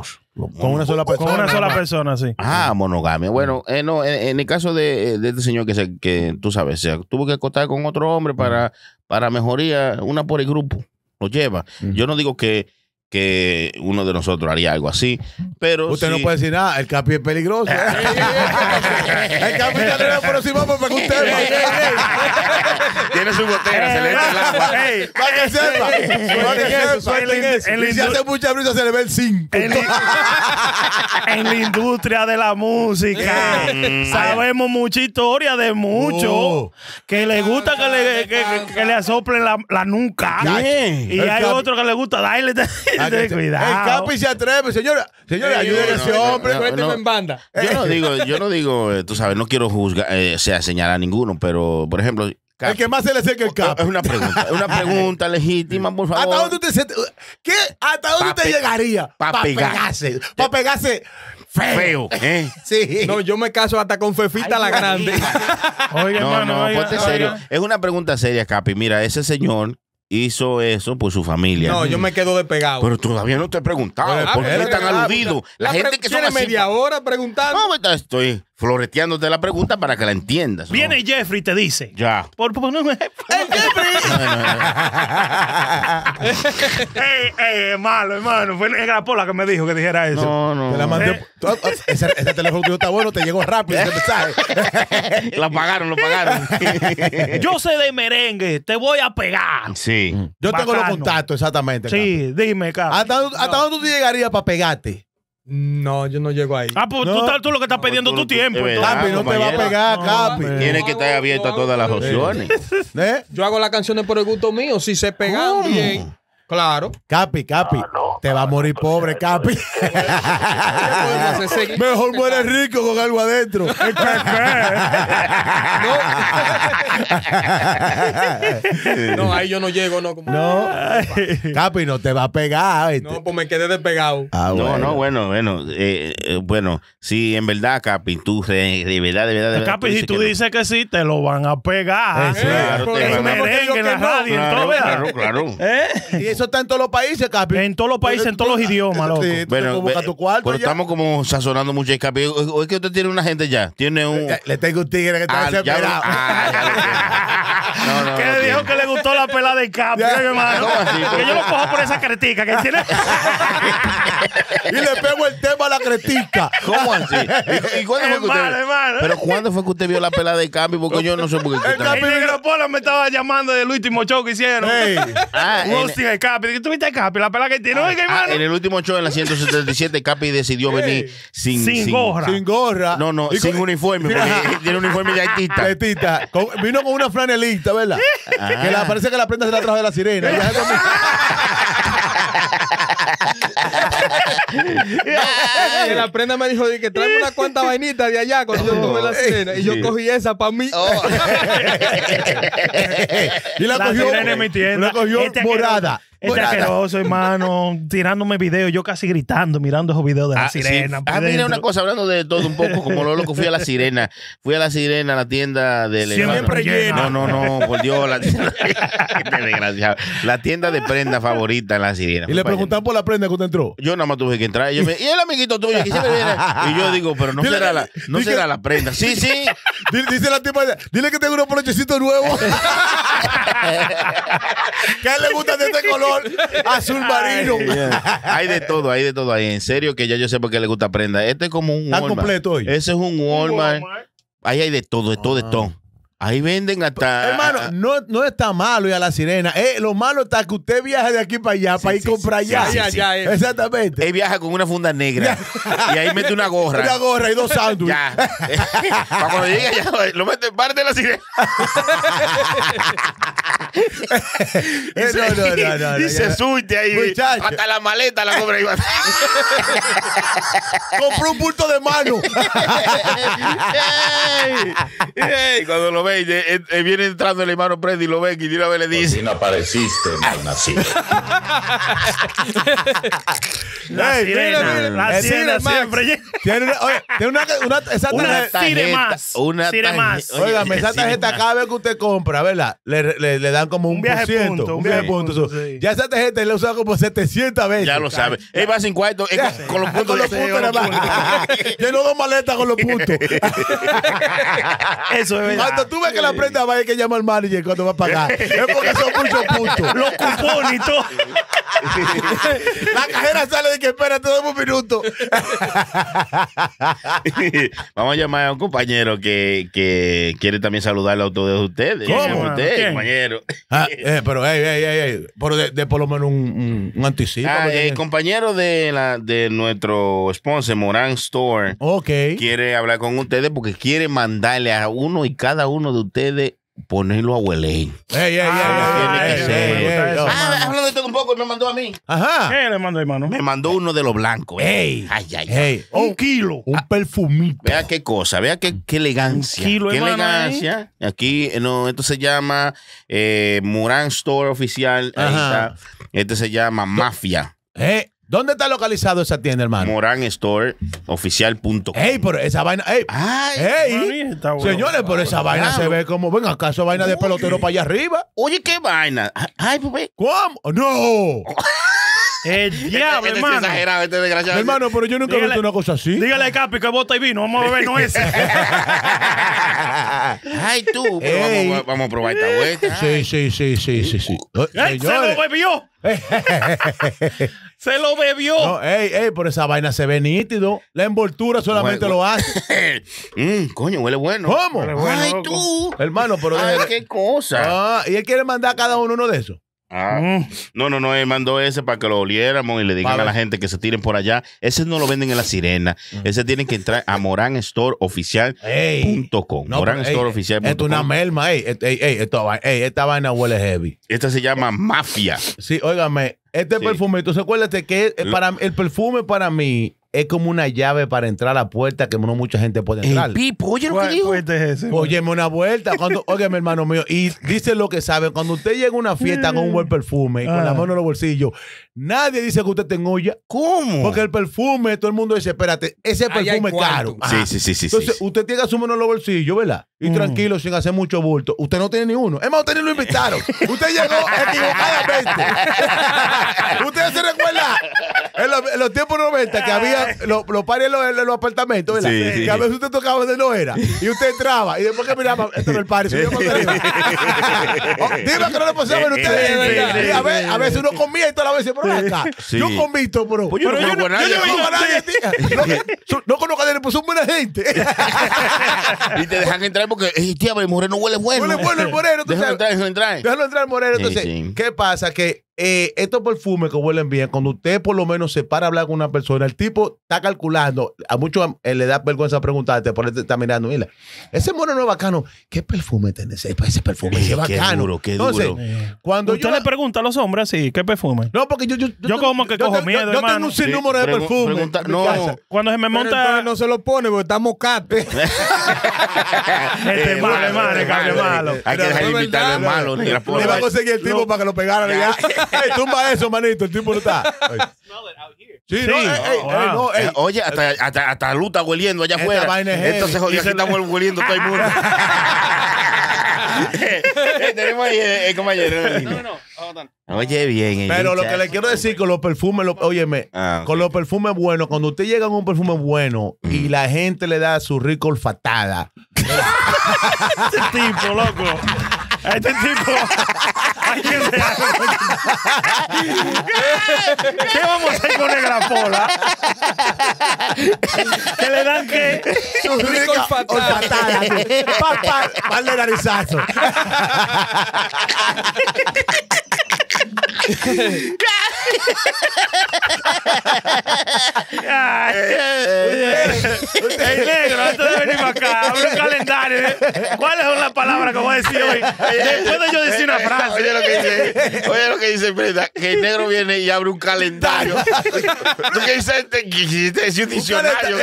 una sola persona. Con una sola persona, sí. Ah, monogamia. Bueno, no, en el caso de este señor que se, que tú sabes, tuvo que acostar con otro hombre para, para mejoría, una por el grupo. Lo lleva. Yo no digo que que uno de nosotros haría algo así, pero usted sí no puede decir nada, el Capi es peligroso. ¿Eh? El Capi ya le va por encima para que usted tiene su botella, se le echa el agua. Para que sepa, para que sepa. Y si hace mucha brisa se le ve el cinco. En la industria de la música sabemos mucha historia de muchos que les gusta que le asoplen la nuca. Y hay otro que le gusta darle... Te te, el Capi se atreve, señora, señora, sí, ayúdenme a ese hombre, cuénteme no, no, en banda. Yo no digo, yo no digo, tú sabes, no quiero juzgar, eh, sea señalar a ninguno, pero por ejemplo, Capi, el que más se le acerca el Capi. Es una pregunta, es una pregunta legítima, por favor. ¿Hasta dónde usted se, qué, hasta dónde usted llegaría? Para pegarse, para pegarse. Feo, ¿eh? Sí. No, yo me caso hasta con Fefita. Ay, la grande. Oiga, no, hermano, no, oiga, ponte oiga, serio. Oiga. Es una pregunta seria, Capi. Mira, ese señor hizo eso por su familia. No, yo me quedo despegado. Pero todavía no te he preguntado. Bueno, ¿por qué no están aludidos? La, la gente que son así... media hora preguntando. No, estoy floreteándote la pregunta para que la entiendas, ¿no? Viene Jeffrey y te dice. Ya. Por no me... ¡El Jeffrey! ¡Ey, ey, malo, hermano! Fue la Pola que me dijo que dijera eso. No, no. Te la mandé... Eh. Tú, ese, ese teléfono que yo estaba bueno te llegó rápido ese mensaje. Lo pagaron, lo pagaron. Yo sé de merengue. Te voy a pegar. Sí. Yo bacano tengo los contactos, exactamente. Sí, Capi, dime, Capi. ¿Hasta, no. ¿Hasta dónde tú llegarías para pegarte? No, yo no llego ahí. Ah, pues no, tú, tú lo que estás no, pidiendo tú, tu tiempo. Tú, Capi, no te va a pegar, no, Capi. Tiene que estar abierta a todas las opciones. ¿Eh? Yo hago las canciones por el gusto mío. Si se pegan, ¿cómo? Bien. Claro. Capi, Capi. Ah, no, te no, va a morir no, pobre, no, Capi. Mejor muere rico con algo adentro. No, ahí yo no llego, no. Como... No. Capi, no te va a pegar. ¿Viste? No, pues me quedé despegado. Ah, no, bueno. no, bueno, bueno. Eh, eh, bueno, sí, en verdad, Capi, tú de, de verdad, de verdad. De Capi, verdad, si tú, tú dices que sí, te lo van a pegar. Claro, claro. ¿Eh? Y eso está en todos los países, Capi. En todos los países, en todos los idiomas, loco. Sí, bueno, ve, tu cuarto pero ya. Estamos como sazonando mucho, Capi. O es que usted tiene una gente ya. Tiene un... Le tengo un tigre que está desesperado. No, no, que no, dijo no. que le gustó la pelada de Capi, yeah. hermano. No, así, que no. yo lo cojo por esa cretica que tiene. Y le pego el tema a la cretica. ¿Cómo así? ¿Y, y cuándo fue que usted... hermano. Pero ¿cuándo fue que usted vio la pelada de Capi? Porque yo no sé por qué. El Capi Negropola me estaba llamando del último show que hicieron. Hey. Ah, hostia, el... el Capi. ¿Tú viste el Capi? La pelada que tiene. Ah, Oiga, ah, en el último show, en la ciento setenta y siete, Capi decidió hey. venir sin, sin, sin gorra. Sin gorra. No, no, sin con... uniforme. Porque tiene un uniforme de artista. Artista. Con... Vino con una franelita. ¿Verdad? Ah. Que la, parece que la prenda se la trajo de la sirena. Que la prenda me dijo que tráeme una cuanta vainita de allá cuando oh, yo tomé la sirena. Y yo sí. cogí esa para mí. Oh. Y la, la cogió, la cogió este morada. Es asqueroso, hermano, tirándome videos, yo casi gritando, mirando esos videos de la ah, sirena. Sí. Ah, mira una cosa, hablando de todo un poco, como lo loco, fui a la sirena. Fui a la sirena, a la tienda de... Siempre llena. No, no, no, por Dios, la tienda, desgraciado. La tienda de prenda favorita en la sirena. Y le preguntaban por la prenda que usted entró. Yo nada más tuve que entrar. Y, yo me, y el amiguito tuyo, que siempre viene. Y yo digo, pero no dile, será la no dile, será la prenda. Sí, sí. Dile, dice la tipa, dile que tengo unos polochecitos nuevos. Que a él le gustan de este color. Azul marino. Ay, yeah. Hay de todo, hay de todo ahí. En serio que ya yo sé por qué le gusta prenda. Este es como un Walmart. Está completo hoy. Ese es un Walmart. Walmart. Ahí hay de todo, de todo, de todo. Ahí venden hasta... Hermano, no, no está malo ir a la sirena. Eh, lo malo está que usted viaja de aquí para allá, sí, para ir sí, comprar sí, allá. Sí, allá, sí. allá eh. Exactamente. Él viaja con una funda negra y ahí mete una gorra. Una gorra y dos sándwiches. Para cuando llegue allá, lo mete en parte de la sirena. eh, no, no, no, no, y no, se surte ahí. Muchacho. Hasta la maleta la compra. Compró un bulto de mano. Hey, hey, cuando lo ve, y de, de, de viene entrando el hermano Freddy y lo ve y de una vez le dice: si no apareciste, no nací. La sirena, la sirena siempre. Tiene una, oye, tiene una, una, esa una tarjeta, más. Una tarjeta. Más. Oiga, esa tarjeta cada vez que usted compra, ¿verdad? Le, le, le dan como un, un viaje por ciento, punto. Un viaje sí. punto. Sí. Ya esa tarjeta la usa como setecientas veces. Ya lo sabe. Él va sin cuarto con, sí. con los puntos. Con de los puntos. Lleno dos maletas con los puntos. Eso es verdad. Cuando tú ves que la prenda va a ir que llama al manager cuando va a pagar. Es porque son muchos puntos. Los cupones y todo. La cajera sale de que espera todo un minuto. Vamos a llamar a un compañero que, que quiere también saludarle a todos ustedes. ¿Cómo? Usted, compañero. Ah, eh, pero, hey, hey, hey, pero de, de por lo menos un, un, un anticipo. Ah, el eh, compañero de, la, de nuestro sponsor, Moran Store, okay. quiere hablar con ustedes porque quiere mandarle a uno y cada uno de ustedes ponerlo a huele. Hey, hablando de todo un poco, me mandó a mí. Ajá. ¿Qué le mandó, hermano? Me mandó uno de los blancos. Ey, ay, ay, ey. Un, un kilo. Un perfumito. Vea qué cosa, vea qué, qué elegancia. Un kilo, qué hermano, elegancia. ¿Eh? Aquí, no, esto se llama eh, Moran Store Oficial. Ahí está. Este se llama Mafia. Eh. ¿Dónde está localizado esa tienda, hermano? Moran Store Oficial punto com. Ey, pero esa vaina. Ey, ay, ey, está bueno, señores, pero esa claro. vaina se ve como, ven, acaso vaina Oye. de pelotero para allá arriba. Oye, ¿qué vaina? Ay, pues. ¿Cómo? ¡No! El diablo, este, hermano. Este es exagerado, este es desgraciado. Hermano, pero yo nunca he visto una cosa así. Dígale a Capi que bota y vino. Vamos a beber, no ese. Ay, tú. Pero vamos, vamos a probar esta vuelta. Sí, sí, sí, sí, sí, sí. Ey, se lo bebió. Se lo bebió. No, ey, ey, por esa vaina se ve nítido. La envoltura solamente lo hace. mm, coño, huele bueno. ¿Cómo? Huele bueno, Ay, loco. tú. Hermano, pero... Ay, qué cosa. Ah, y él quiere mandar a cada uno uno de esos. Ah, no, no, no, él mandó ese para que lo oliéramos y le digan vale. a la gente que se tiren por allá. Ese no lo venden en La Sirena. Ese tienen que entrar a Moran Store Oficial punto com. No, Moran Store Oficial punto com. Esto es una merma, ey, ey, ey, esto, ey, esta vaina huele heavy. Esta se llama Mafia. Sí, óigame, este sí. perfume, entonces acuérdate que para, el perfume para mí es como una llave para entrar a la puerta que no mucha gente puede entrar. El Pipo, oye lo que dijo. Es ese, óyeme una vuelta. Cuando, óyeme, hermano mío, y dice lo que sabe. Cuando usted llega a una fiesta con un buen perfume y con ah. la mano en los bolsillos, nadie dice que usted tenga olla. ¿Cómo? Porque el perfume, todo el mundo dice, espérate, ese perfume es caro. Sí, sí, sí, sí. Entonces, sí. usted tiene su mano en los bolsillos, ¿verdad? Y mm. tranquilo, sin hacer mucho bulto. Usted no tiene ni uno. Es más, usted ni lo invitaron. Usted llegó equivocadamente. Usted se recuerda en los, en los tiempos noventa que había los lo pares en los lo apartamentos, ¿verdad? Sí, sí, que a veces usted tocaba donde no era. Y usted entraba. Y después que miraba, esto no es el party. Dime que no le pasaba en ustedes. Y a veces, a veces uno comía y todas las veces, pero acá. Sí. Yo convicto, bro. Pues yo pero no, yo, yo, yo no conozco a nadie, tía. No conozco a nadie, pues son buena gente. Y te dejan entrar porque, tía, pero el moreno huele bueno. Huele bueno el moreno. Déjalo entrar, déjalo entrar. Déjalo entrar el moreno. Entonces, sí, sí. ¿qué pasa? Que Eh, estos perfumes que huelen bien, cuando usted por lo menos se para a hablar con una persona, el tipo está calculando. A muchos eh, le da vergüenza preguntarte, por él te está mirando. Mira, ese mono no es bacano. ¿Qué perfume tenés? Ese perfume es bacano. Qué duro, qué duro. Entonces, cuando usted yo, le pregunta a los hombres, sí, ¿qué perfume? No, porque yo, yo, yo, yo como que yo, cojo yo, miedo. Yo, yo tengo un sinnúmero sí, de perfumes. No, cuando se me monta. No se lo pone porque está mocate. Este es malo, es malo, es malo. Hay que dejar invitarlo, es malo. Le va a conseguir el tipo para que lo pegara. Hey, tumba eso, manito. El tipo no está. Sí, sí. No, ey, ey, oh, wow. ey, no, ey. Oye, hasta, hasta, hasta Lu está hueliendo allá afuera. Entonces, jodido, aquí estamos hueliendo todo el mundo. Tenemos ahí el compañero. No, no, no. Oye, bien. Pero lo que le quiero decir con los perfumes, lo, óyeme, ah, okay. con los perfumes buenos, cuando usted llega con un perfume bueno mm. y la gente le da su rico olfatada. Este tipo, loco. Este tipo. ¿Qué vamos a hacer con el grafola? Que le dan que sus ricos patadas. Papá, mal de narizazo. El negro, antes de venir acá, abre un calendario. ¿Cuáles son las palabras que voy a decir hoy? Después de yo decir una frase. Oye lo que dice, oye lo que dice Prenda, que el negro viene y abre un calendario. ¿Tú qué dices? Quisiste decir un diccionario.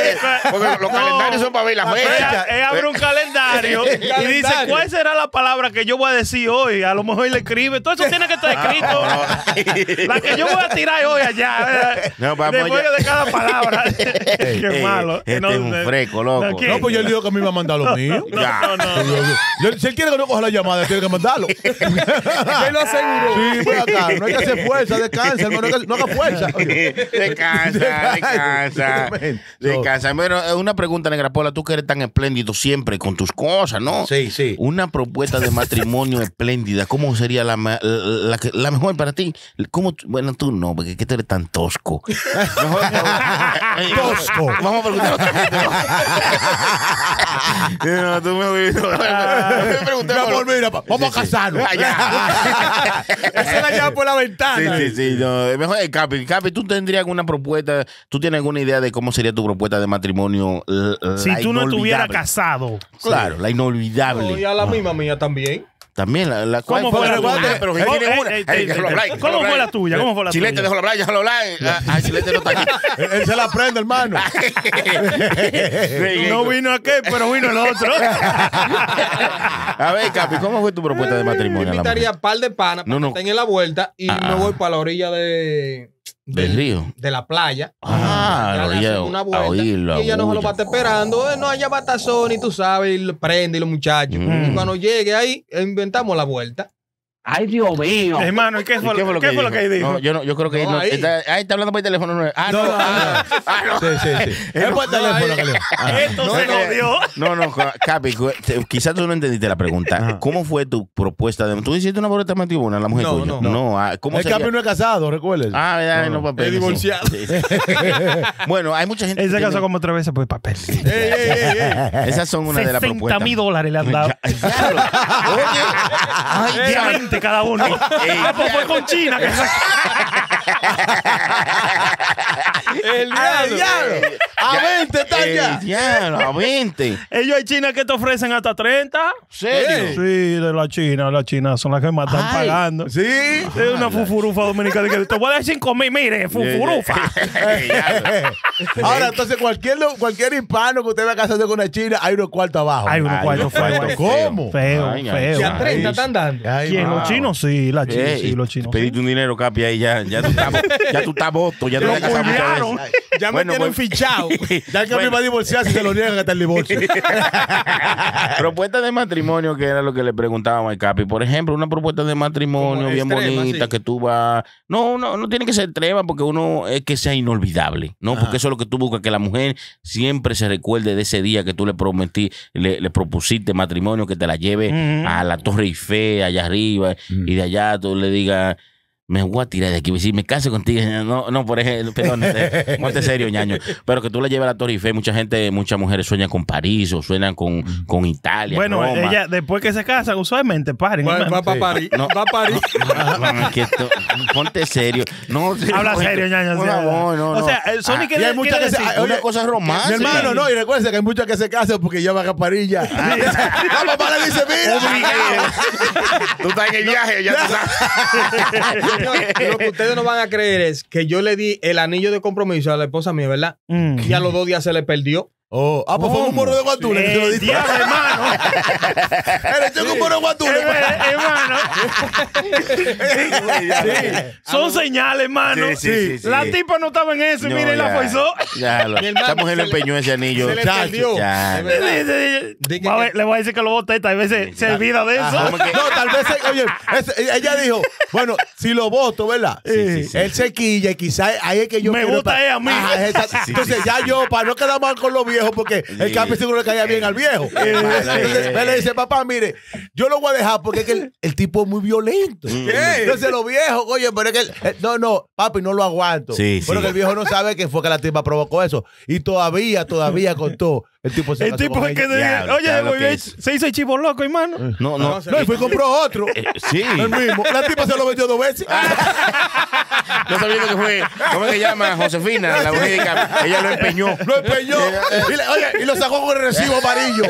Porque los calendarios son para ver las fechas. Él abre un calendario y dice, ¿cuál será la palabra que yo voy a decir hoy? A lo mejor él escribe. Todo eso tiene que estar escrito. La que yo voy a tirar hoy allá. No, después ya. de cada palabra. Qué ey, malo. Este no, es un fresco, loco. No, no, pues yo le digo que a mí me va a mandar lo mío. No, no, no, no, no. Yo, si él quiere que no coja la llamada, tiene que mandarlo. Él lo aseguró. Sí, pues acá. No hay que hacer fuerza, descansa. No, hay que, no haga fuerza. Descansa, descansa. Descansa. Bueno, una pregunta, Negra Paula. Tú que eres tan espléndido siempre con tus cosas, ¿no? Sí, sí. Una propuesta de matrimonio espléndida. ¿Cómo sería la, la, la, la mejor para ti? ¿Cómo? Bueno, tú no, porque ¿qué tú eres tan tosco? Tosco. Vamos a preguntar otra gente. No, tú me pregunté. Vamos a casarnos. Esa la lleva por la ventana. Sí, sí, sí. Mejor el Capi. Capi, ¿tú tendrías alguna propuesta? ¿Tú tienes alguna idea de cómo sería tu propuesta de matrimonio? Si tú no estuvieras casado. Claro, la inolvidable. Y a la misma mía también. También la, la ¿Cómo fue la tuya? Pero que tiene una. ¿Cómo fue la tuya? ¿Cómo fue la tuya? Chilete dejó hablar, déjalo hablar. Ah, Chilete no está aquí. Él se la prende, hermano. No vino aquel, pero vino el otro. A ver, Capi, ¿cómo fue tu propuesta de matrimonio? Yo invitaría par de panas para que estén en la vuelta y me voy para la orilla de... del río, de la playa. Ah, la orilla, una vuelta, a oírlo, y ella no se lo va a estar esperando. No haya batazón y tú sabes, y lo prende y los muchachos. Mm. Y cuando llegue ahí, inventamos la vuelta. Ay, Dios mío. Hermano, ¿qué fue lo que dijo? No, yo, no, yo creo que no, no, ahí. Está, ahí está hablando por el teléfono. No, ah, no, no, ah, no. Ah, no. Sí, sí, sí. Es por el teléfono que le ah. Esto no, se no, dio. No, no, Capi, quizás tú no entendiste la pregunta. Ajá. ¿Cómo fue tu propuesta? De, ¿Tú hiciste una propuesta más tribuna la mujer no, tuya? No, no. no ah, ¿cómo el sería? Capi no es casado, recuerdes. Ah, ya, no, no papel. Es divorciado. Sí, sí. Bueno, hay mucha gente. Él se casó como tres veces por papel. Ey, ey, ey. Esas son una de las propuestas. sesenta mil dólares le han dado. Oye, ay, diamante. cada uno. Ah, pues fue con China. Que el diablo. diablo. A ya, veinte está ya. Diablo, a veinte. Ellos hay chinas que te ofrecen hasta treinta. Sí. Sí, de la China. Las chinas son las que más están Ay. pagando. Sí. Es una fufurufa dominicana. Que te voy a dar cinco mil. Mire, fufurufa. Ahora, entonces, cualquier, cualquier hispano que usted vaya a casarse con una china, hay unos cuartos abajo. Hay unos cuartos abajo. ¿Cómo? Feo, ay, feo. Ya treinta están dando. ¿Quién? ¿Los chinos? Sí, la china, sí, los chinos. Pediste un dinero, Capi, ahí ya. Ya tú estás voto. Ya tú te casas muchas veces. Ya me tienen fichado. Ya que a mí va a divorciar si se lo niegan hasta el divorcio. Propuesta de matrimonio, que era lo que le preguntaba a Capi. Por ejemplo, una propuesta de matrimonio bien bonita, que tú vas... No, no, no tiene que ser treva, porque uno es que sea inolvidable, ¿no? Porque eso es lo que tú buscas, que la mujer siempre se recuerde de ese día que tú le prometí, le, le propusiste matrimonio, que te la lleve mm-hmm. a la Torre Eiffel, allá arriba, mm-hmm. y de allá tú le digas, me voy a tirar de aquí, si me caso contigo, no, no, por ejemplo, perdón, ponte serio, ñaño, pero que tú la lleves a la Torre Eiffel. Mucha gente, muchas mujeres sueñan con París o suenan con, con Italia. Bueno, Roma. Ella, después que se casan, usualmente paren. Va, va sí. para París, no, va a París. No, no, no, que esto, ponte serio. No, habla no, serio, ñaño. No, no, no, no. O sea, el Sonic ah, quiere, hay muchas quiere decir, hay una cosa romántica. Mi hermano, no, y recuerda que hay muchas que se casan porque ya van a París ya. La mamá le dice, mira. Tú estás en el viaje, ya tú sabes. No, lo que ustedes no van a creer es que yo le di el anillo de compromiso a la esposa mía, ¿verdad? Mm. Y a los dos días se le perdió. Oh, ah, pues fue un morro de guantule. Sí, el diablo, hermano. Eres un morro de guantule, hermano. Son señales, hermano. Sí, sí, sí, sí. La tipa no estaba en eso, no, mire, la forzó. Ya, lo, esa mujer le empeñó ese anillo. Se le perdió. Ya, le, le voy a decir que lo boté, tal vez se, se olvida de eso. Ajá, no, tal vez, oye, ese, ella dijo, bueno, si lo voto, ¿verdad? Sí, sí, sí, él se quilla y quizás ahí es que yo me gusta para, a mí. Ajá, esa, sí, entonces sí, ya sí. yo, para no quedar mal con los viejos, porque sí. el Capi seguro le caía bien al viejo. Entonces él le dice, papá, mire, yo lo voy a dejar porque es que el, el tipo es muy violento. Mm. Entonces los viejos, oye, pero es que el, el, no, no, papi, no lo aguanto. Sí, pero sí. que el viejo no sabe que fue que la tipa provocó eso. Y todavía, todavía contó. El tipo se el tipo es que de, diablo, oye, muy bien, se hizo el chivo loco, hermano. No, no. No, o sea, no y fue y compró otro. Eh, sí. El mismo. La tipa se lo vendió dos veces. No sabía lo que fue. ¿Cómo se llama? Josefina, la única. Ella lo empeñó. Lo empeñó. Y le, oye, y lo sacó con el recibo amarillo.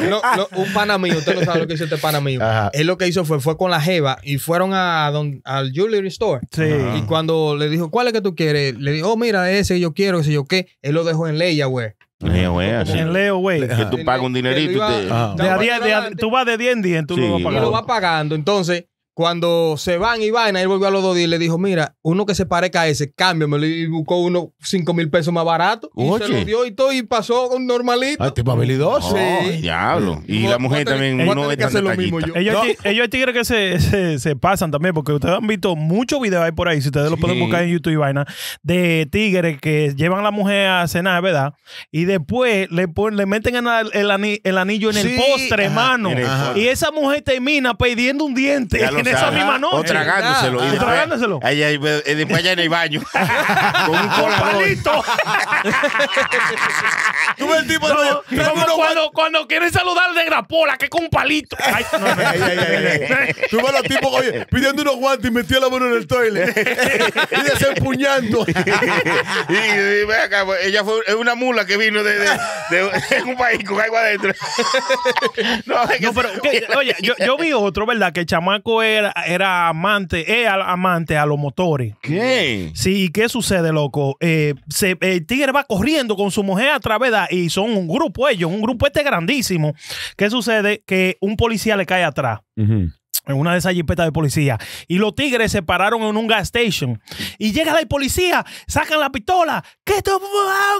No, no, no, un pana mío, usted no sabe lo que hizo este pana mío. Ajá. Él lo que hizo fue, fue con la jeva y fueron a don, al jewelry store. Sí. Ajá. Y cuando le dijo, ¿cuál es que tú quieres? Le dijo, oh, mira, ese yo quiero, qué sé yo qué. Él lo dejó en ley. Yeah, where? Leo, wey, así. En Leo, güey. Que tú pagas un dinerito. Iba, te... ah. de a diez, de a, tú vas de diez en diez, tú sí. lo vas pagando. Y lo vas pagando. Entonces, cuando se van y vaina, él volvió a los dos días y le dijo, mira, uno que se parezca a ese, cámbiamelo. Y buscó uno cinco mil pesos más barato. Oye. Y se lo dio y todo y pasó un normalito. Ah, tipo habilidoso. Sí. Oh, diablo. Y la mujer también no es tan detallista. Ellos hay tigres que se, se, se pasan también, porque ustedes han visto muchos videos ahí por ahí, si ustedes sí. lo pueden buscar en YouTube y vaina, de tigres que llevan a la mujer a cenar, ¿verdad? Y después le, pon, le meten el, el, anillo, el anillo en sí. el postre, hermano. Y esa mujer termina pidiendo un diente. Esa misma noche. O tragándoselo. Ah, y tragándoselo. Allá, después allá en el baño. Con un palito. Tú ves el tipo no, de, como uno, cuando, cuando quieren saludar al de Grapola, que con un palito. Ay, no, no, no. Ay, ay, ay, ay. Tú ves a los tipos, oye, pidiendo unos guantes y metió la mano en el toilet. Y desempuñando. Y, y ve acá, ella fue una mula que vino de, de, de, de un país con agua adentro. No, es que no, pero, que, oye, yo, yo vi otro, ¿verdad? Que el chamaco es Era, era amante, era amante a los motores. ¿Qué? Sí, ¿qué sucede, loco? Eh, se, el tigre va corriendo con su mujer a través de, y son un grupo ellos, un grupo este grandísimo. ¿Qué sucede? Que un policía le cae atrás. Uh-huh. En una de esas jipetas de policía. Y los tigres se pararon en un gas station. Y llega la policía, sacan la pistola. ¿Qué tú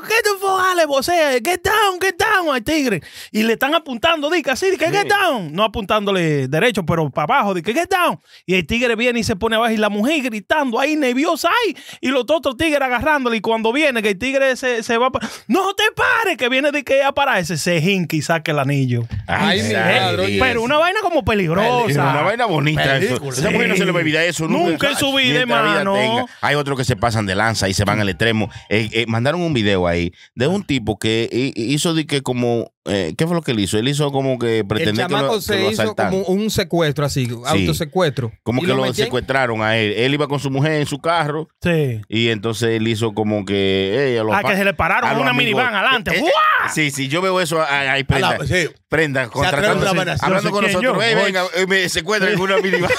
¿Qué tú le vocea? Get down, get down al tigre. Y le están apuntando, dice así, que get down. No apuntándole derecho, pero para abajo, dice, get down. Y el tigre viene y se pone abajo. Y la mujer gritando ahí, nerviosa ahí. Y los otros tigres agarrándole. Y cuando viene, que el tigre se, se va. No te pares, que viene de que para ese. Se hinque y saque el anillo. Ay, mi madre. Pero una vaina como peligrosa. Una bonita. Eso. Esa sí. mujer no se le va a olvidar eso. Nunca, nunca en su vida, hermano. Hay otros que se pasan de lanza y se van al extremo. Eh, eh, mandaron un video ahí de un tipo que hizo de que como Eh, ¿Qué fue lo que él hizo? Él hizo como que pretendía que lo, se que lo hizo como un secuestro así, sí. autosecuestro. Como que lo, lo secuestraron a él. Él iba con su mujer en su carro. Sí. Y entonces él hizo como que... Hey, a, los a que se le pararon a una amigos. minivan adelante. Eh, eh, sí, sí, yo veo eso ahí, prenda. Sí. Prenda, contratándose, hablando con nosotros. Yo, hey, venga, me secuestran en una minivan.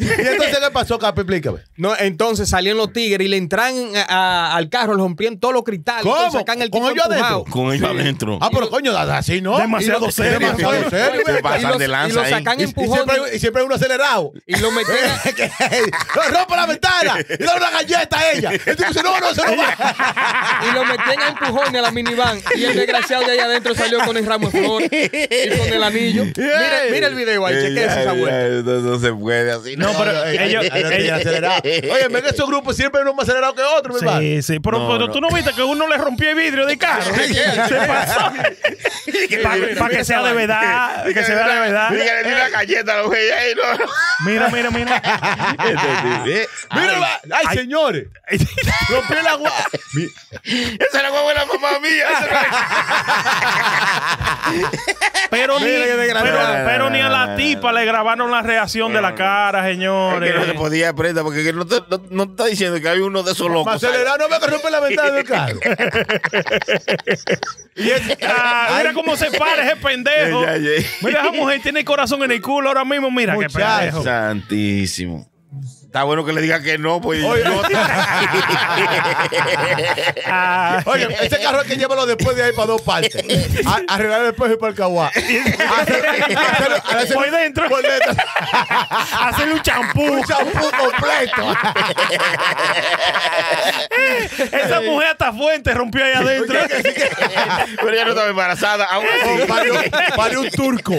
¿Y entonces qué pasó, Capi? Explícame. No, entonces salían los tigres y le entran a, a, al carro, rompían todos los cristales. ¿Cómo? Sacan el tipo ¿Con ellos adentro? Con ellos sí. adentro. Ah, pero coño, así no. Demasiado serio. Demasiado serio. Se pasan de lanza. Y lo sacan empujón. Y siempre hay uno acelerado. Y lo meten. Rompe la ventana. Y da una galleta a ella. El tipo dice, no, no, se lo va. Y lo meten a empujón a la minivan. Y el desgraciado de allá adentro salió con el ramo de flores y con el anillo. Mira, mira el video ahí. Chequea esa vuelta. No se puede así. No, pero ellos. Oye, en vez de esos grupos siempre hay uno más acelerado que otro, mi hermano. Sí, sí. Pero tú no viste que uno le rompió el vidrio de carro. Para que sea de verdad. Que sea de verdad. Mira, mira la galleta a los güeyes ahí, no. Mira, mira, mira. Mírala. Ay, señores. Rompió el agua. Esa era la buena mamá mía. Pero ni pero ni a la tipa le grabaron la reacción de la cara, señores. Es que no se podía aprender, porque no te, no, no te está diciendo que hay uno de esos locos. Acelerado, no me rompe la ventana del carro. Y es, ah, mira cómo se para ese pendejo. Ya, ya, ya. Mira, esa mujer tiene el corazón en el culo ahora mismo. Mira, muchacho, qué pendejo. Santísimo. Está bueno que le diga que no, pues. Oye, no. Oye, ese carro hay que llévalo después de ahí para dos partes. Arreglar el pejo y para el caguá. Por dentro. Por dentro. Hacerle un champú. Un champú completo. Esa mujer hasta fuente rompió ahí adentro. Pero ella no estaba embarazada. Aún así. Parió un turco.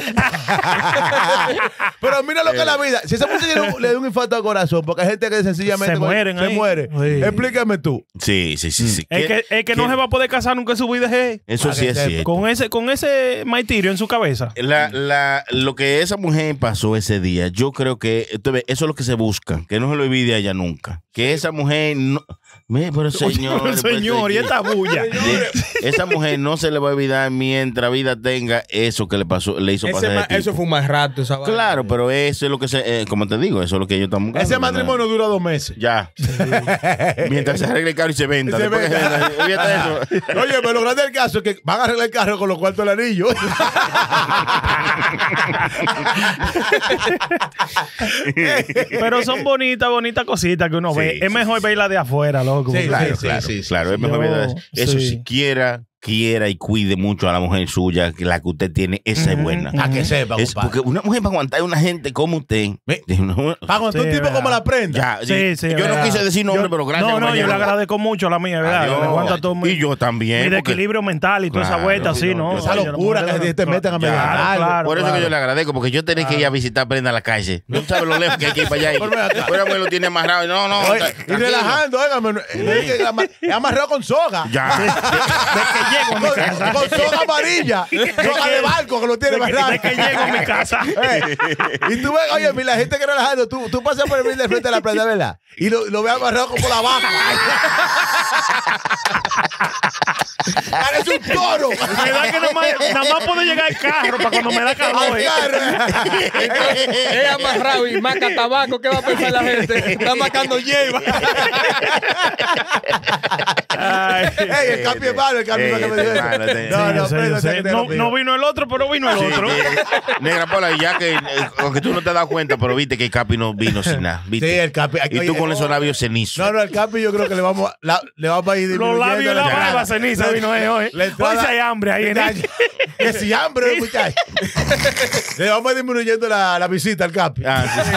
Pero mira lo que es la vida. Si esa mujer le da un infarto al corazón, porque hay gente que sencillamente se mueren se muere. Sí. Explícame tú. Sí, sí, sí. sí. El que, el que no se va a poder casar nunca en su vida es. Eso sí es cierto. Con ese, con ese maitirio en su cabeza. La, la, lo que esa mujer pasó ese día, yo creo que entonces, eso es lo que se busca, que no se lo olvide a ella nunca. Que esa mujer no. Mire, pero señor. Pero señor, y esta bulla. Esa mujer no se le va a olvidar mientras vida tenga eso que le pasó, le hizo pasar. Eso fue un más rato, esa vaina. Claro, pero eso es lo que se, eh, como te digo, eso es lo que yo también. Ese matrimonio dura dos meses. Ya. Sí. Mientras se arregle el carro y se venda. Se venda. Se venda. Eso. Oye, pero lo grande del caso es que van a arreglar el carro con los cuartos del anillo. Pero son bonitas, bonitas cositas que uno sí, ve. Sí, es mejor sí. verla de afuera, loco. Sí, claro, sí, claro, sí, sí, claro. Sí, es mejor verla. Eso sí. siquiera... quiera y cuide mucho a la mujer suya, que la que usted tiene, esa es buena. A que sepa, es porque una mujer para aguantar a una gente como usted. Para aguantar un tipo como la prenda. Ya, sí, sí, yo verdad. no quise decir nombre, yo, pero gracias. No, no, yo le agradezco mucho a la mía, ¿verdad? Yo le aguanto a todo mundo. Y yo también. Y de equilibrio mental y toda claro, esa vuelta, así, ¿no? Esa locura que te, te meten a meditar. Claro, por eso claro. que yo le agradezco, porque yo tenía claro. que ir a visitar prenda a la calle. No sabes lo lejos que hay que ir para allá. Pero me lo tiene amarrado. No, no. Y relajando, oiga, amarrado con soga. Ya. Llego a mi casa. Con soga amarilla. Soga de barco que lo tiene, ¿verdad? De que llego a mi casa. Eh, y tú ves, oye, mira, la gente que relajando, tú, tú pasas por el mil de frente a la prenda, ¿verdad? Y lo, lo ves amarrado como la vaca. Parece un toro. Me da que nada más, nada más puede llegar el carro para cuando me da calor. Es amarrado y maca tabaco. ¿Qué va a pensar la gente? Está macando lleva. Ey, el cambio es malo, el cambio es malo. No, no vino el otro, pero vino el sí, otro. Eh, Negra Paula, ya que eh, aunque tú no te has dado cuenta, pero viste que el Capi no vino sin nada. ¿Viste? Sí, el Capi. Aquí, y tú oye, con esos labios cenizos. No, no, el Capi yo creo que le vamos a, la, le vamos a ir diluyendo. Los labios y la barba ceniza vino él hoy. Hoy si hay hambre ahí en el... Que si hambre, muchachos. Le vamos a ir disminuyendo la, la visita al Capi. Ah, sí.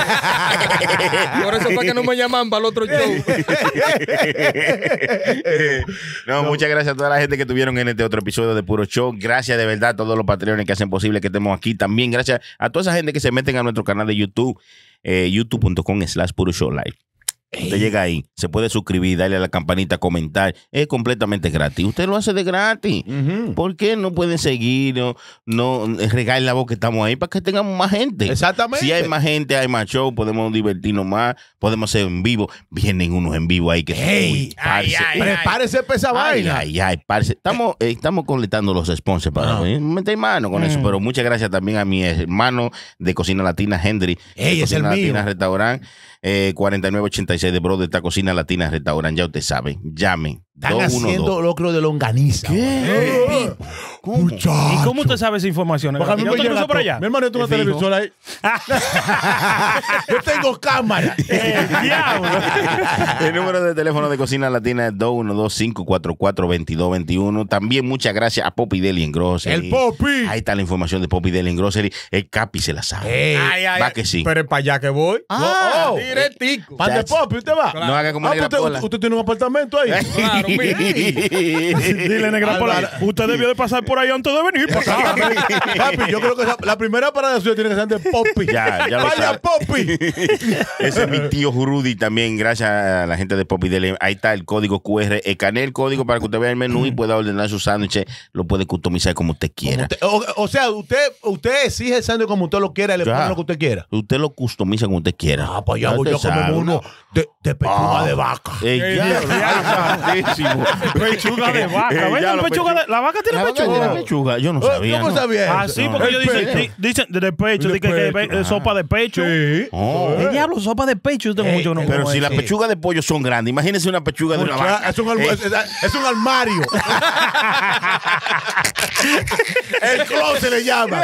Por eso fue que no me llaman para el otro show. no, no, muchas gracias a toda la gente que estuvieron en este otro episodio de Puro Show. Gracias de verdad a todos los patreones que hacen posible que estemos aquí. También gracias a toda esa gente que se meten a nuestro canal de YouTube, eh, youtube punto com slash puro show live. Usted llega ahí, se puede suscribir, darle a la campanita, comentar. Es completamente gratis. Usted lo hace de gratis. Uh-huh. ¿Por qué no pueden seguir? No, no regar la voz que estamos ahí para que tengamos más gente. Exactamente. Si hay más gente, hay más show, podemos divertirnos más, podemos hacer en vivo. Vienen unos en vivo ahí que... ¡Hey! Ay, ay, ¡prepárese para esa vaina! ¡Ay, ay, parce! Estamos, eh, estamos colectando los sponsors para no. eh, meter mano con mm. eso. Pero muchas gracias también a mi hermano de Cocina Latina, Henry. ¡Ey, es el mío! Cocina Latina Restaurant, eh, cuarenta y nueve ochenta y seis de bro de esta Cocina Latina Restaurant, ya usted sabe, llame. Están haciendo locro de longaniza. ¿Qué? ¿Cómo? ¿Y cómo usted sabe esa información? Porque a mí me llega por allá. Mi hermano, tú una televisora ahí. Yo tengo cámara. El número de teléfono de Cocina Latina es dos uno dos, cinco cuatro cuatro, dos dos dos uno. También muchas gracias a Poppy Del Engrocery. El Poppy. Ahí está la información de Poppy Del Engrocery. El Capi se la sabe. Va que sí. Pero es para allá que voy. Directico. Para el Poppy usted va. No haga como usted tiene un apartamento ahí. Claro. Dile, Negra Polar, usted debió de pasar por ahí antes de venir. Papi, yo creo que la, la primera parada suya tiene que ser de Poppy. Ya, ya ¡Vaya Poppy! Ese es mi tío Rudy también, gracias a la gente de Poppy. Dele, ahí está el código Q R. Escanee el código para que usted vea el menú y pueda ordenar su sándwich. Lo puede customizar como usted quiera. Usted, o, o sea, usted, usted exige el sándwich como usted lo quiera y le pone lo que usted quiera. Usted lo customiza como usted quiera. Ah, pues ya voy yo como uno de, de pechuga ah. de vaca. Eh, ya, ya, pechuga de vaca. Eh, ya, pechuga de, la vaca tiene la pechuga. Vaca tiene pechuga. Yo no sabía. ¿Cómo no sabía? Ah, sí, no, porque ellos dicen, dicen de pecho, de pecho. Que, que, ah. sopa de pecho. Sí. Oh. El diablo, sopa de pecho. Yo tengo Ey, mucho no pero si las pechugas de pollo son grandes, imagínense una pechuga Mucha, de una vaca. Es un, es, es un armario. El closet se le llama.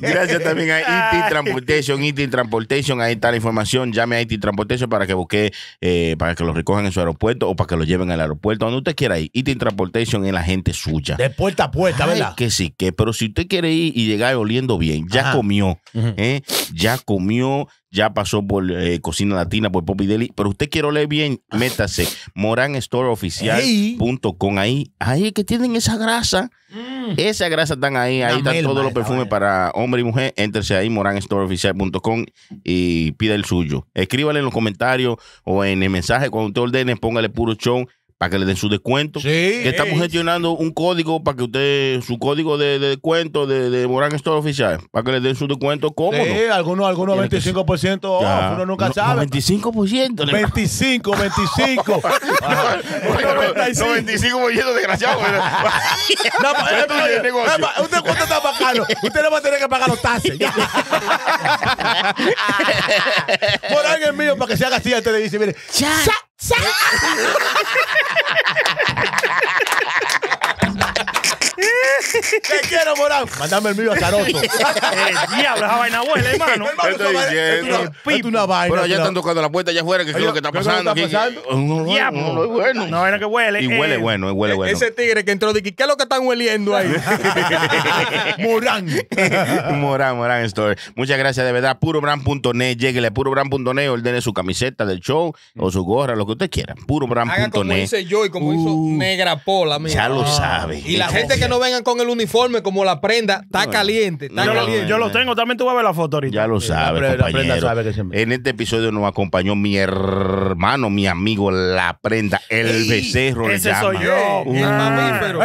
Gracias también a I T Transportation. I T Transportation, ahí está la información. Llame a I T Transportation para que busque, eh, para que los recojan en su aeropuerto o para que los lleven al aeropuerto, donde usted quiera ir. I T Transportation es la gente suya. De puerta a puerta, ¿verdad? Ay, que sí, que, pero si usted quiere ir y llegar oliendo bien, ya Ajá. comió, uh-huh. eh, ya comió, ya pasó por eh, Cocina Latina, por Poppy Deli, pero usted quiere oler bien, métase moran store oficial punto com. Ahí, ahí es que tienen esa grasa. Mm. Esa grasa están ahí, ahí están todos los perfumes para hombre y mujer. Éntrese ahí, moran store oficial punto com y pida el suyo. Escríbale en los comentarios o en el mensaje cuando usted ordene, póngale Puro Show para que le den su descuento. Sí, que estamos gestionando un código para que usted, su código de, de descuento de, de Moran Store Oficial, para que le den su descuento cómodo. Sí, algunos, algunos veinticinco por ciento off, uno nunca no, sabe. veinticinco por ciento. veinticinco, veinticinco. No, veinticinco por ciento desgraciado. Usted cuánto está pagando. Usted no va a tener que pagar los taxes. Por alguien mío, para que se haga así, usted le dice, mire, ya. Te quiero, Morán. Mándame el mío a Caroto. El diablo, esa vaina buena, hermano. Es una vaina. Pero ya están tocando la puerta allá afuera, que es lo que está pasando. Diablo, es bueno. Una vaina que huele. Y huele bueno, huele bueno. Ese tigre que entró, de ¿qué es lo que están hueliendo ahí? Morán. Morán, Morán Store. Muchas gracias, de verdad. puro brand punto net. Lléguele a puro brand punto net. Ordene su camiseta del show o su gorra, lo que usted quiera. puro brand punto net. Como hice yo y como hizo Negra Pola. Ya lo sabe. Y la gente que no vengan con el uniforme como la prenda, está caliente, está yo, caliente. Yo lo tengo, también tú vas a ver la foto ahorita. Ya lo sabes, sí, compañero. Sabe se... En este episodio nos acompañó mi hermano, mi amigo, la prenda, el Ey, becerro. Ese llama. soy yo. Uh, el mamífero.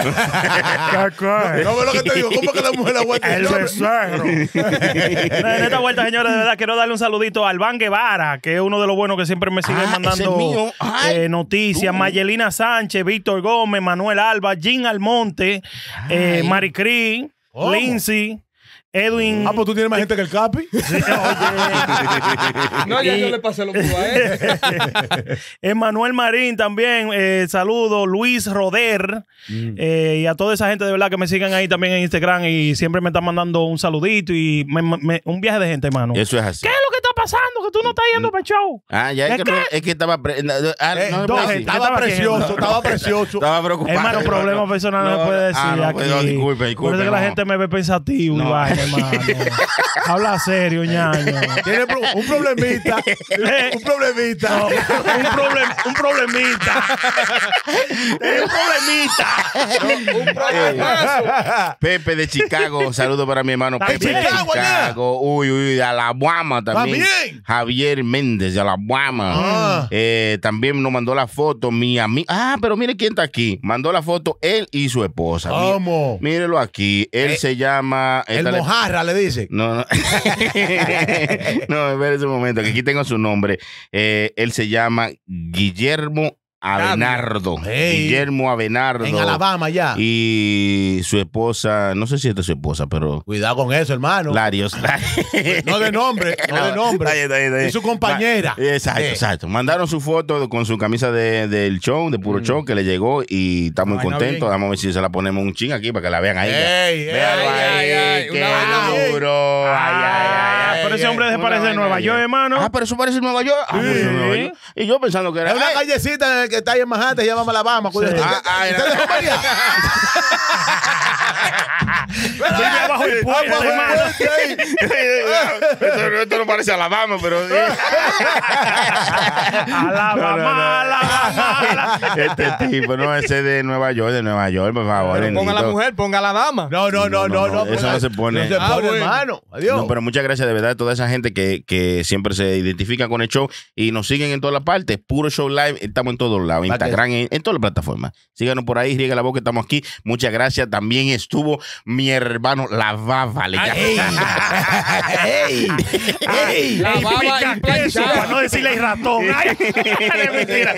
No ve lo que te digo, ¿cómo que la mujer la vuelta? El becerro. En esta vuelta, señores, de verdad, quiero darle un saludito a Albán Guevara, que es uno de los buenos que siempre me sigue ah, mandando eh, noticias. Uh. Mayelina Sánchez, Víctor Gómez, Manuel Alba, Jim Almonte, Eh, Maricrí, oh. Lindsay, Edwin. Ah, pues tú tienes más gente que el Capi. No, ya yo le pasé lo que a él. Emmanuel Marín también, eh, saludo. Luis Roder. Mm. Eh, y a toda esa gente de verdad que me sigan ahí también en Instagram y siempre me están mandando un saludito y me, me, un viaje de gente, hermano. Eso es así. ¿Qué es lo que está pasando? Que tú no estás yendo para el show. Ah, ya es, que, no, es que estaba. Pre no, ah, eh, no dos, estaba, estaba precioso, estaba precioso. Estaba preocupado. Hermano, problema personal no, no me puede decir. Ah, no, aquí. Pues, no, disculpe, disculpe. Por eso no. que la gente me ve pensativo, no. y vaya. Mano. Habla serio, ñaño. Tiene un problemita. Un problemita. No, un, problem, un problemita. Tiene un problemita. No, un problemita. Pepe de Chicago. Saludos para mi hermano Pepe de Chicago. Chicago. Uy, uy, a la Guama también. También. Javier Méndez de Alabama. Ah. Eh, también nos mandó la foto mi amigo. Ah, pero mire quién está aquí. Mandó la foto él y su esposa. ¿Cómo? Mí, mírelo aquí. Él eh, se llama... El le... Mojarra le dice. No, no. No, espérense un momento, que aquí tengo su nombre. Eh, él se llama Guillermo Avenardo. Hey. Guillermo Avenardo. En Alabama ya. Y su esposa, no sé si esta es su esposa, pero... Cuidado con eso, hermano. Larios. No de nombre, no de nombre. Ahí, ahí, ahí. Y su compañera. Exacto, eh. exacto. Mandaron su foto con su camisa de, del show, de Puro mm. Show, que le llegó y está muy contento. Vamos a ver si se la ponemos un ching aquí para que la vean ahí. Veanlo ahí. ¡Qué duro! ¡Ay, ay, ay! Pero ese hombre se parece a Nueva York, hermano. Ah, pero eso parece Nueva York. Ah, sí. Pues, Nueva York. Y yo pensando que era... Es una callecita que está ahí en Manhattan, se llama Alabama. Sí. Ah, ah, ¿Usted dejó María? Abajo el puente, hermano. Esto, esto no parece Alabama, pero... Alabama, Alabama. Este tipo, no, ese de Nueva York, de Nueva York, por favor. Pero ponga a la mujer, ponga a la dama. No, no, no, no. no, no eso no se pone. No se pone, hermano. Adiós. No, pero muchas gracias, de verdad, a toda esa gente que, que siempre se identifica con el show y nos siguen en todas las partes. Puro Show Live, estamos en todos lados. Instagram, en, en todas las plataformas. Síganos por ahí, riega la voz que estamos aquí. Muchas gracias. También estuvo mi hermano La Baba. Le ¡Ey! ¡Ey! ¡Ey! La Baba implantada. Para no decirle ratón. ¡Ay! Mentira.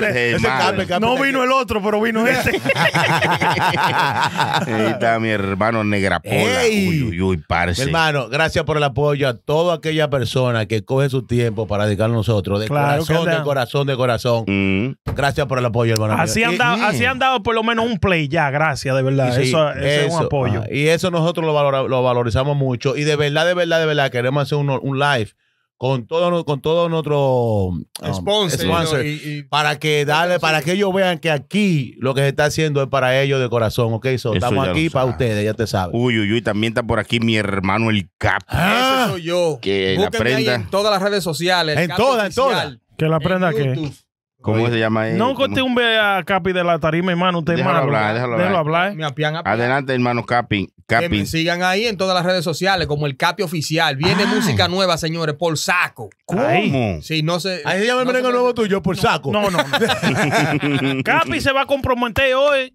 Mentira. No vino el otro, pero vino este. Ahí está mi hermano Negrapola. Uy, uy, uy, parce. Hermano, gracias por el apoyo a toda aquella persona que coge su tiempo para dedicarnos a nosotros. De claro, corazón, de corazón, de corazón. Mm. Gracias por el apoyo, hermano. Así han, dado, mm. así han dado por lo menos un play ya. Gracias, de verdad. Sí, eso, eso, eso es un apoyo. Ah, y eso nosotros lo, valora, lo valorizamos mucho. Y de verdad, de verdad, de verdad, queremos hacer un, un live con todo, con todo nuestro um, sponsor, sponsor y, y, para que darle, para que ellos vean que aquí lo que se está haciendo es para ellos de corazón, ¿ok? So, estamos aquí para ustedes, ya te sabes. Uy, uy, uy, también está por aquí mi hermano El Cap. Ah, eso soy yo. Que la prenda en todas las redes sociales. En todas, en todas. Que la prenda que... ¿Cómo Oye, se llama él? No costumbre a Capi de la tarima, hermano. Usted déjalo malo, hablar, déjalo, déjalo hablar. hablar. Adelante, hermano Capi. Capi. Que me sigan ahí en todas las redes sociales como El Capi Oficial. Viene ah. música nueva, señores, por saco. ¿Cómo? Sí, no sé. Ahí se llama no el merengue nuevo tuyo, por no, saco. No, no. no. Capi se va a comprometer hoy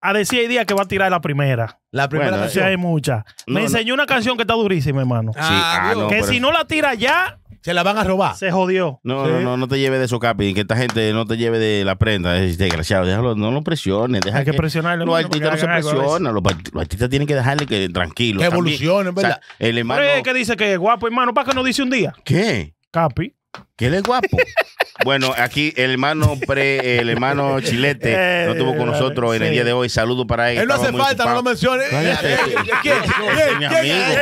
a decir el día que va a tirar la primera. La primera bueno, canción. Sí, hay muchas. No, me enseñó no. una canción que está durísima, hermano. Sí. Ah, ah, no, que pero... si no la tira ya... Se la van a robar. Se jodió. No, sí. no, no, no te lleves de eso, Capi. Que esta gente no te lleve de la prenda. Es desgraciado. Déjalo, no lo presiones. Deja Hay que, que presionarlo. Los artistas no se presionan. Los, los artistas tienen que dejarle que tranquilo. Que evolucionen, ¿verdad? O sea, el hermano... ¿Pero es que dice que es guapo, hermano? ¿Para qué no dice un día? ¿Qué? Capi. Que él es guapo. Bueno, aquí el hermano pre, el hermano Chilete eh, no estuvo con nosotros sí. en el día de hoy. Saludos para él. Él no hace falta, ocupado. no lo menciones.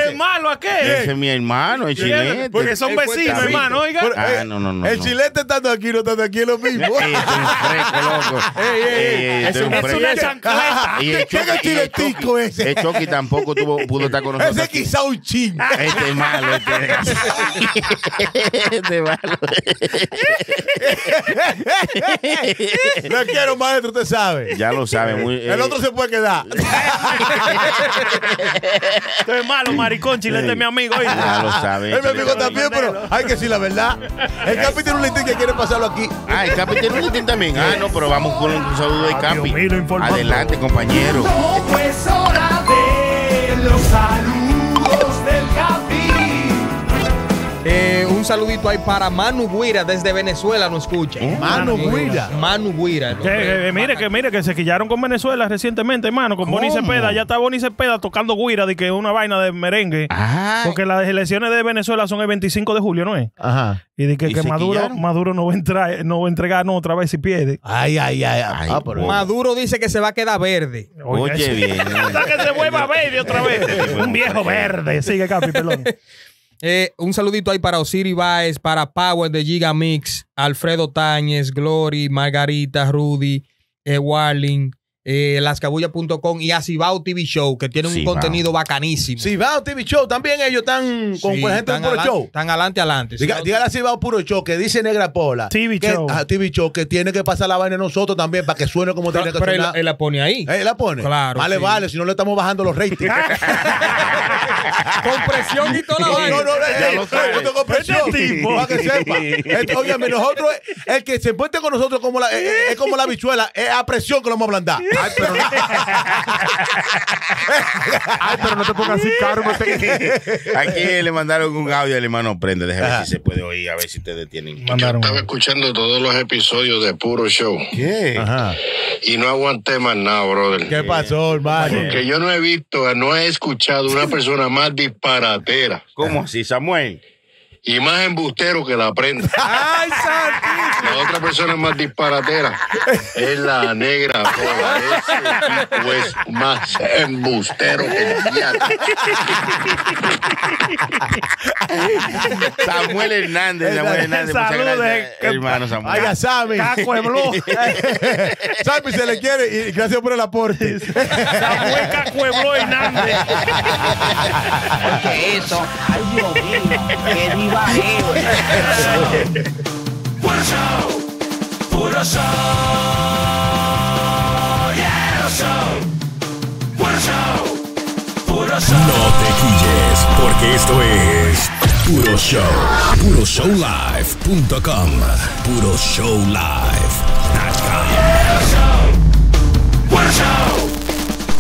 ¿Es malo a qué? Ese es mi hermano, el Chilete. Porque son vecinos, hermano, oiga. Ah, no, no, no. El no. Chilete estando aquí, no estando aquí, es lo mismo. Sí, es un fresco, loco. Ey, ey, ey, es, es, un es una chancleta. Y el Choqui, chiletico ese. El Choqui tampoco tuvo, pudo estar con nosotros. Ese quizá un chin. Este es malo, este Este es malo. Lo quiero, maestro, usted sabe. Ya lo sabe. Muy, eh. El otro se puede quedar. Esto es malo, maricón. Chilete es mi amigo. ¿Oíste? Ya lo sabe. Es mi amigo también, pero hay que decir la verdad. El Capi tiene un listín que quiere pasarlo aquí. Ah, el Capi tiene un listín también. Ah, no, pero vamos con un saludo del Capi. Adelante, compañero. No, pues hora de los saludos del Capi. Eh, un saludito ahí para Manu Guira desde Venezuela, no escucha. ¿Eh? Manu Guira. Manu Guira. Que, eh, mire, que, mire, que se quillaron con Venezuela recientemente, hermano, con Bonnie Cepeda. Ya está Bonnie Cepeda tocando Guira, de que es una vaina de merengue. Ajá. Porque las elecciones de Venezuela son el veinticinco de julio, ¿no es? Ajá. Y de que, ¿Y que Maduro, quillaron? Maduro no va a entrar, no va a entregar no, otra vez si pierde. Ay, ay, ay. ay. Ah, pero... Maduro dice que se va a quedar verde. Oye, Oye bien. Hasta que se vuelva verde otra vez. Un viejo verde. Sigue, Capi, perdón. Eh, un saludito ahí para Osiris Baez, para Power de Gigamix, Alfredo Táñez, Glory, Margarita, Rudy, eh, Warling, Eh, lascabulla punto com y a Cibao T V Show, que tienen sí, un wow. contenido bacanísimo. Cibao T V Show, también ellos están con sí, la gente de Puro Show. Están adelante, adelante. Diga, dígale a Cibao Puro Show, que dice Negra Pola. T V que, Show. A T V Show, que tiene que pasar la vaina nosotros también para que suene como pero, tiene que pero sonar. Él, él la pone ahí. Él la pone. Claro. Vale, sí. vale, si no le estamos bajando los ratings. Con presión y toda la vaina. No, no, no, ya lo sabe. Yo tengo presión. Este tipo. Para que sepa. Esto, óyame, nosotros, el que se encuentre con nosotros como la, es, es como la bichuela, es a presión que lo vamos a ablandar. Ay, pero no. Ay, pero no te pongas así, caro. Aquí le mandaron un audio al hermano Prende. Déjame ver si se puede oír, a ver si ustedes tienen. Yo estaba escuchando todos los episodios de Puro Show. ¿Qué? Ajá. Y no aguanté más nada, brother. ¿Qué pasó, hermano? Porque yo no he visto, no he escuchado una persona más disparatera. ¿Cómo así, Samuel? Y más embustero que la Prenda. ¡Ay, santísimo! La otra persona más disparatera es la Negra Pola. Ese tipo es más embustero que el diablo. Samuel Hernández, Samuel Hernández. Saludos, hermano Samuel. Ay, a Sammy. Caco de Blue. Sammy se le quiere y gracias por el aporte. Samuel Caco de Blue Hernández. Porque eso, ay, Dios mío, que digo. Puro show, puro show, yeah, show, puro show, puro show. No te quilles, porque esto es Puro Show, puro show live punto com, puro show live punto com. Yeah, show, puro show,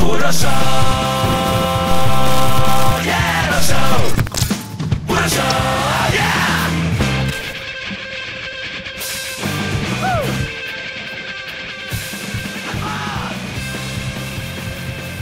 puro show, yeah, show, puro show.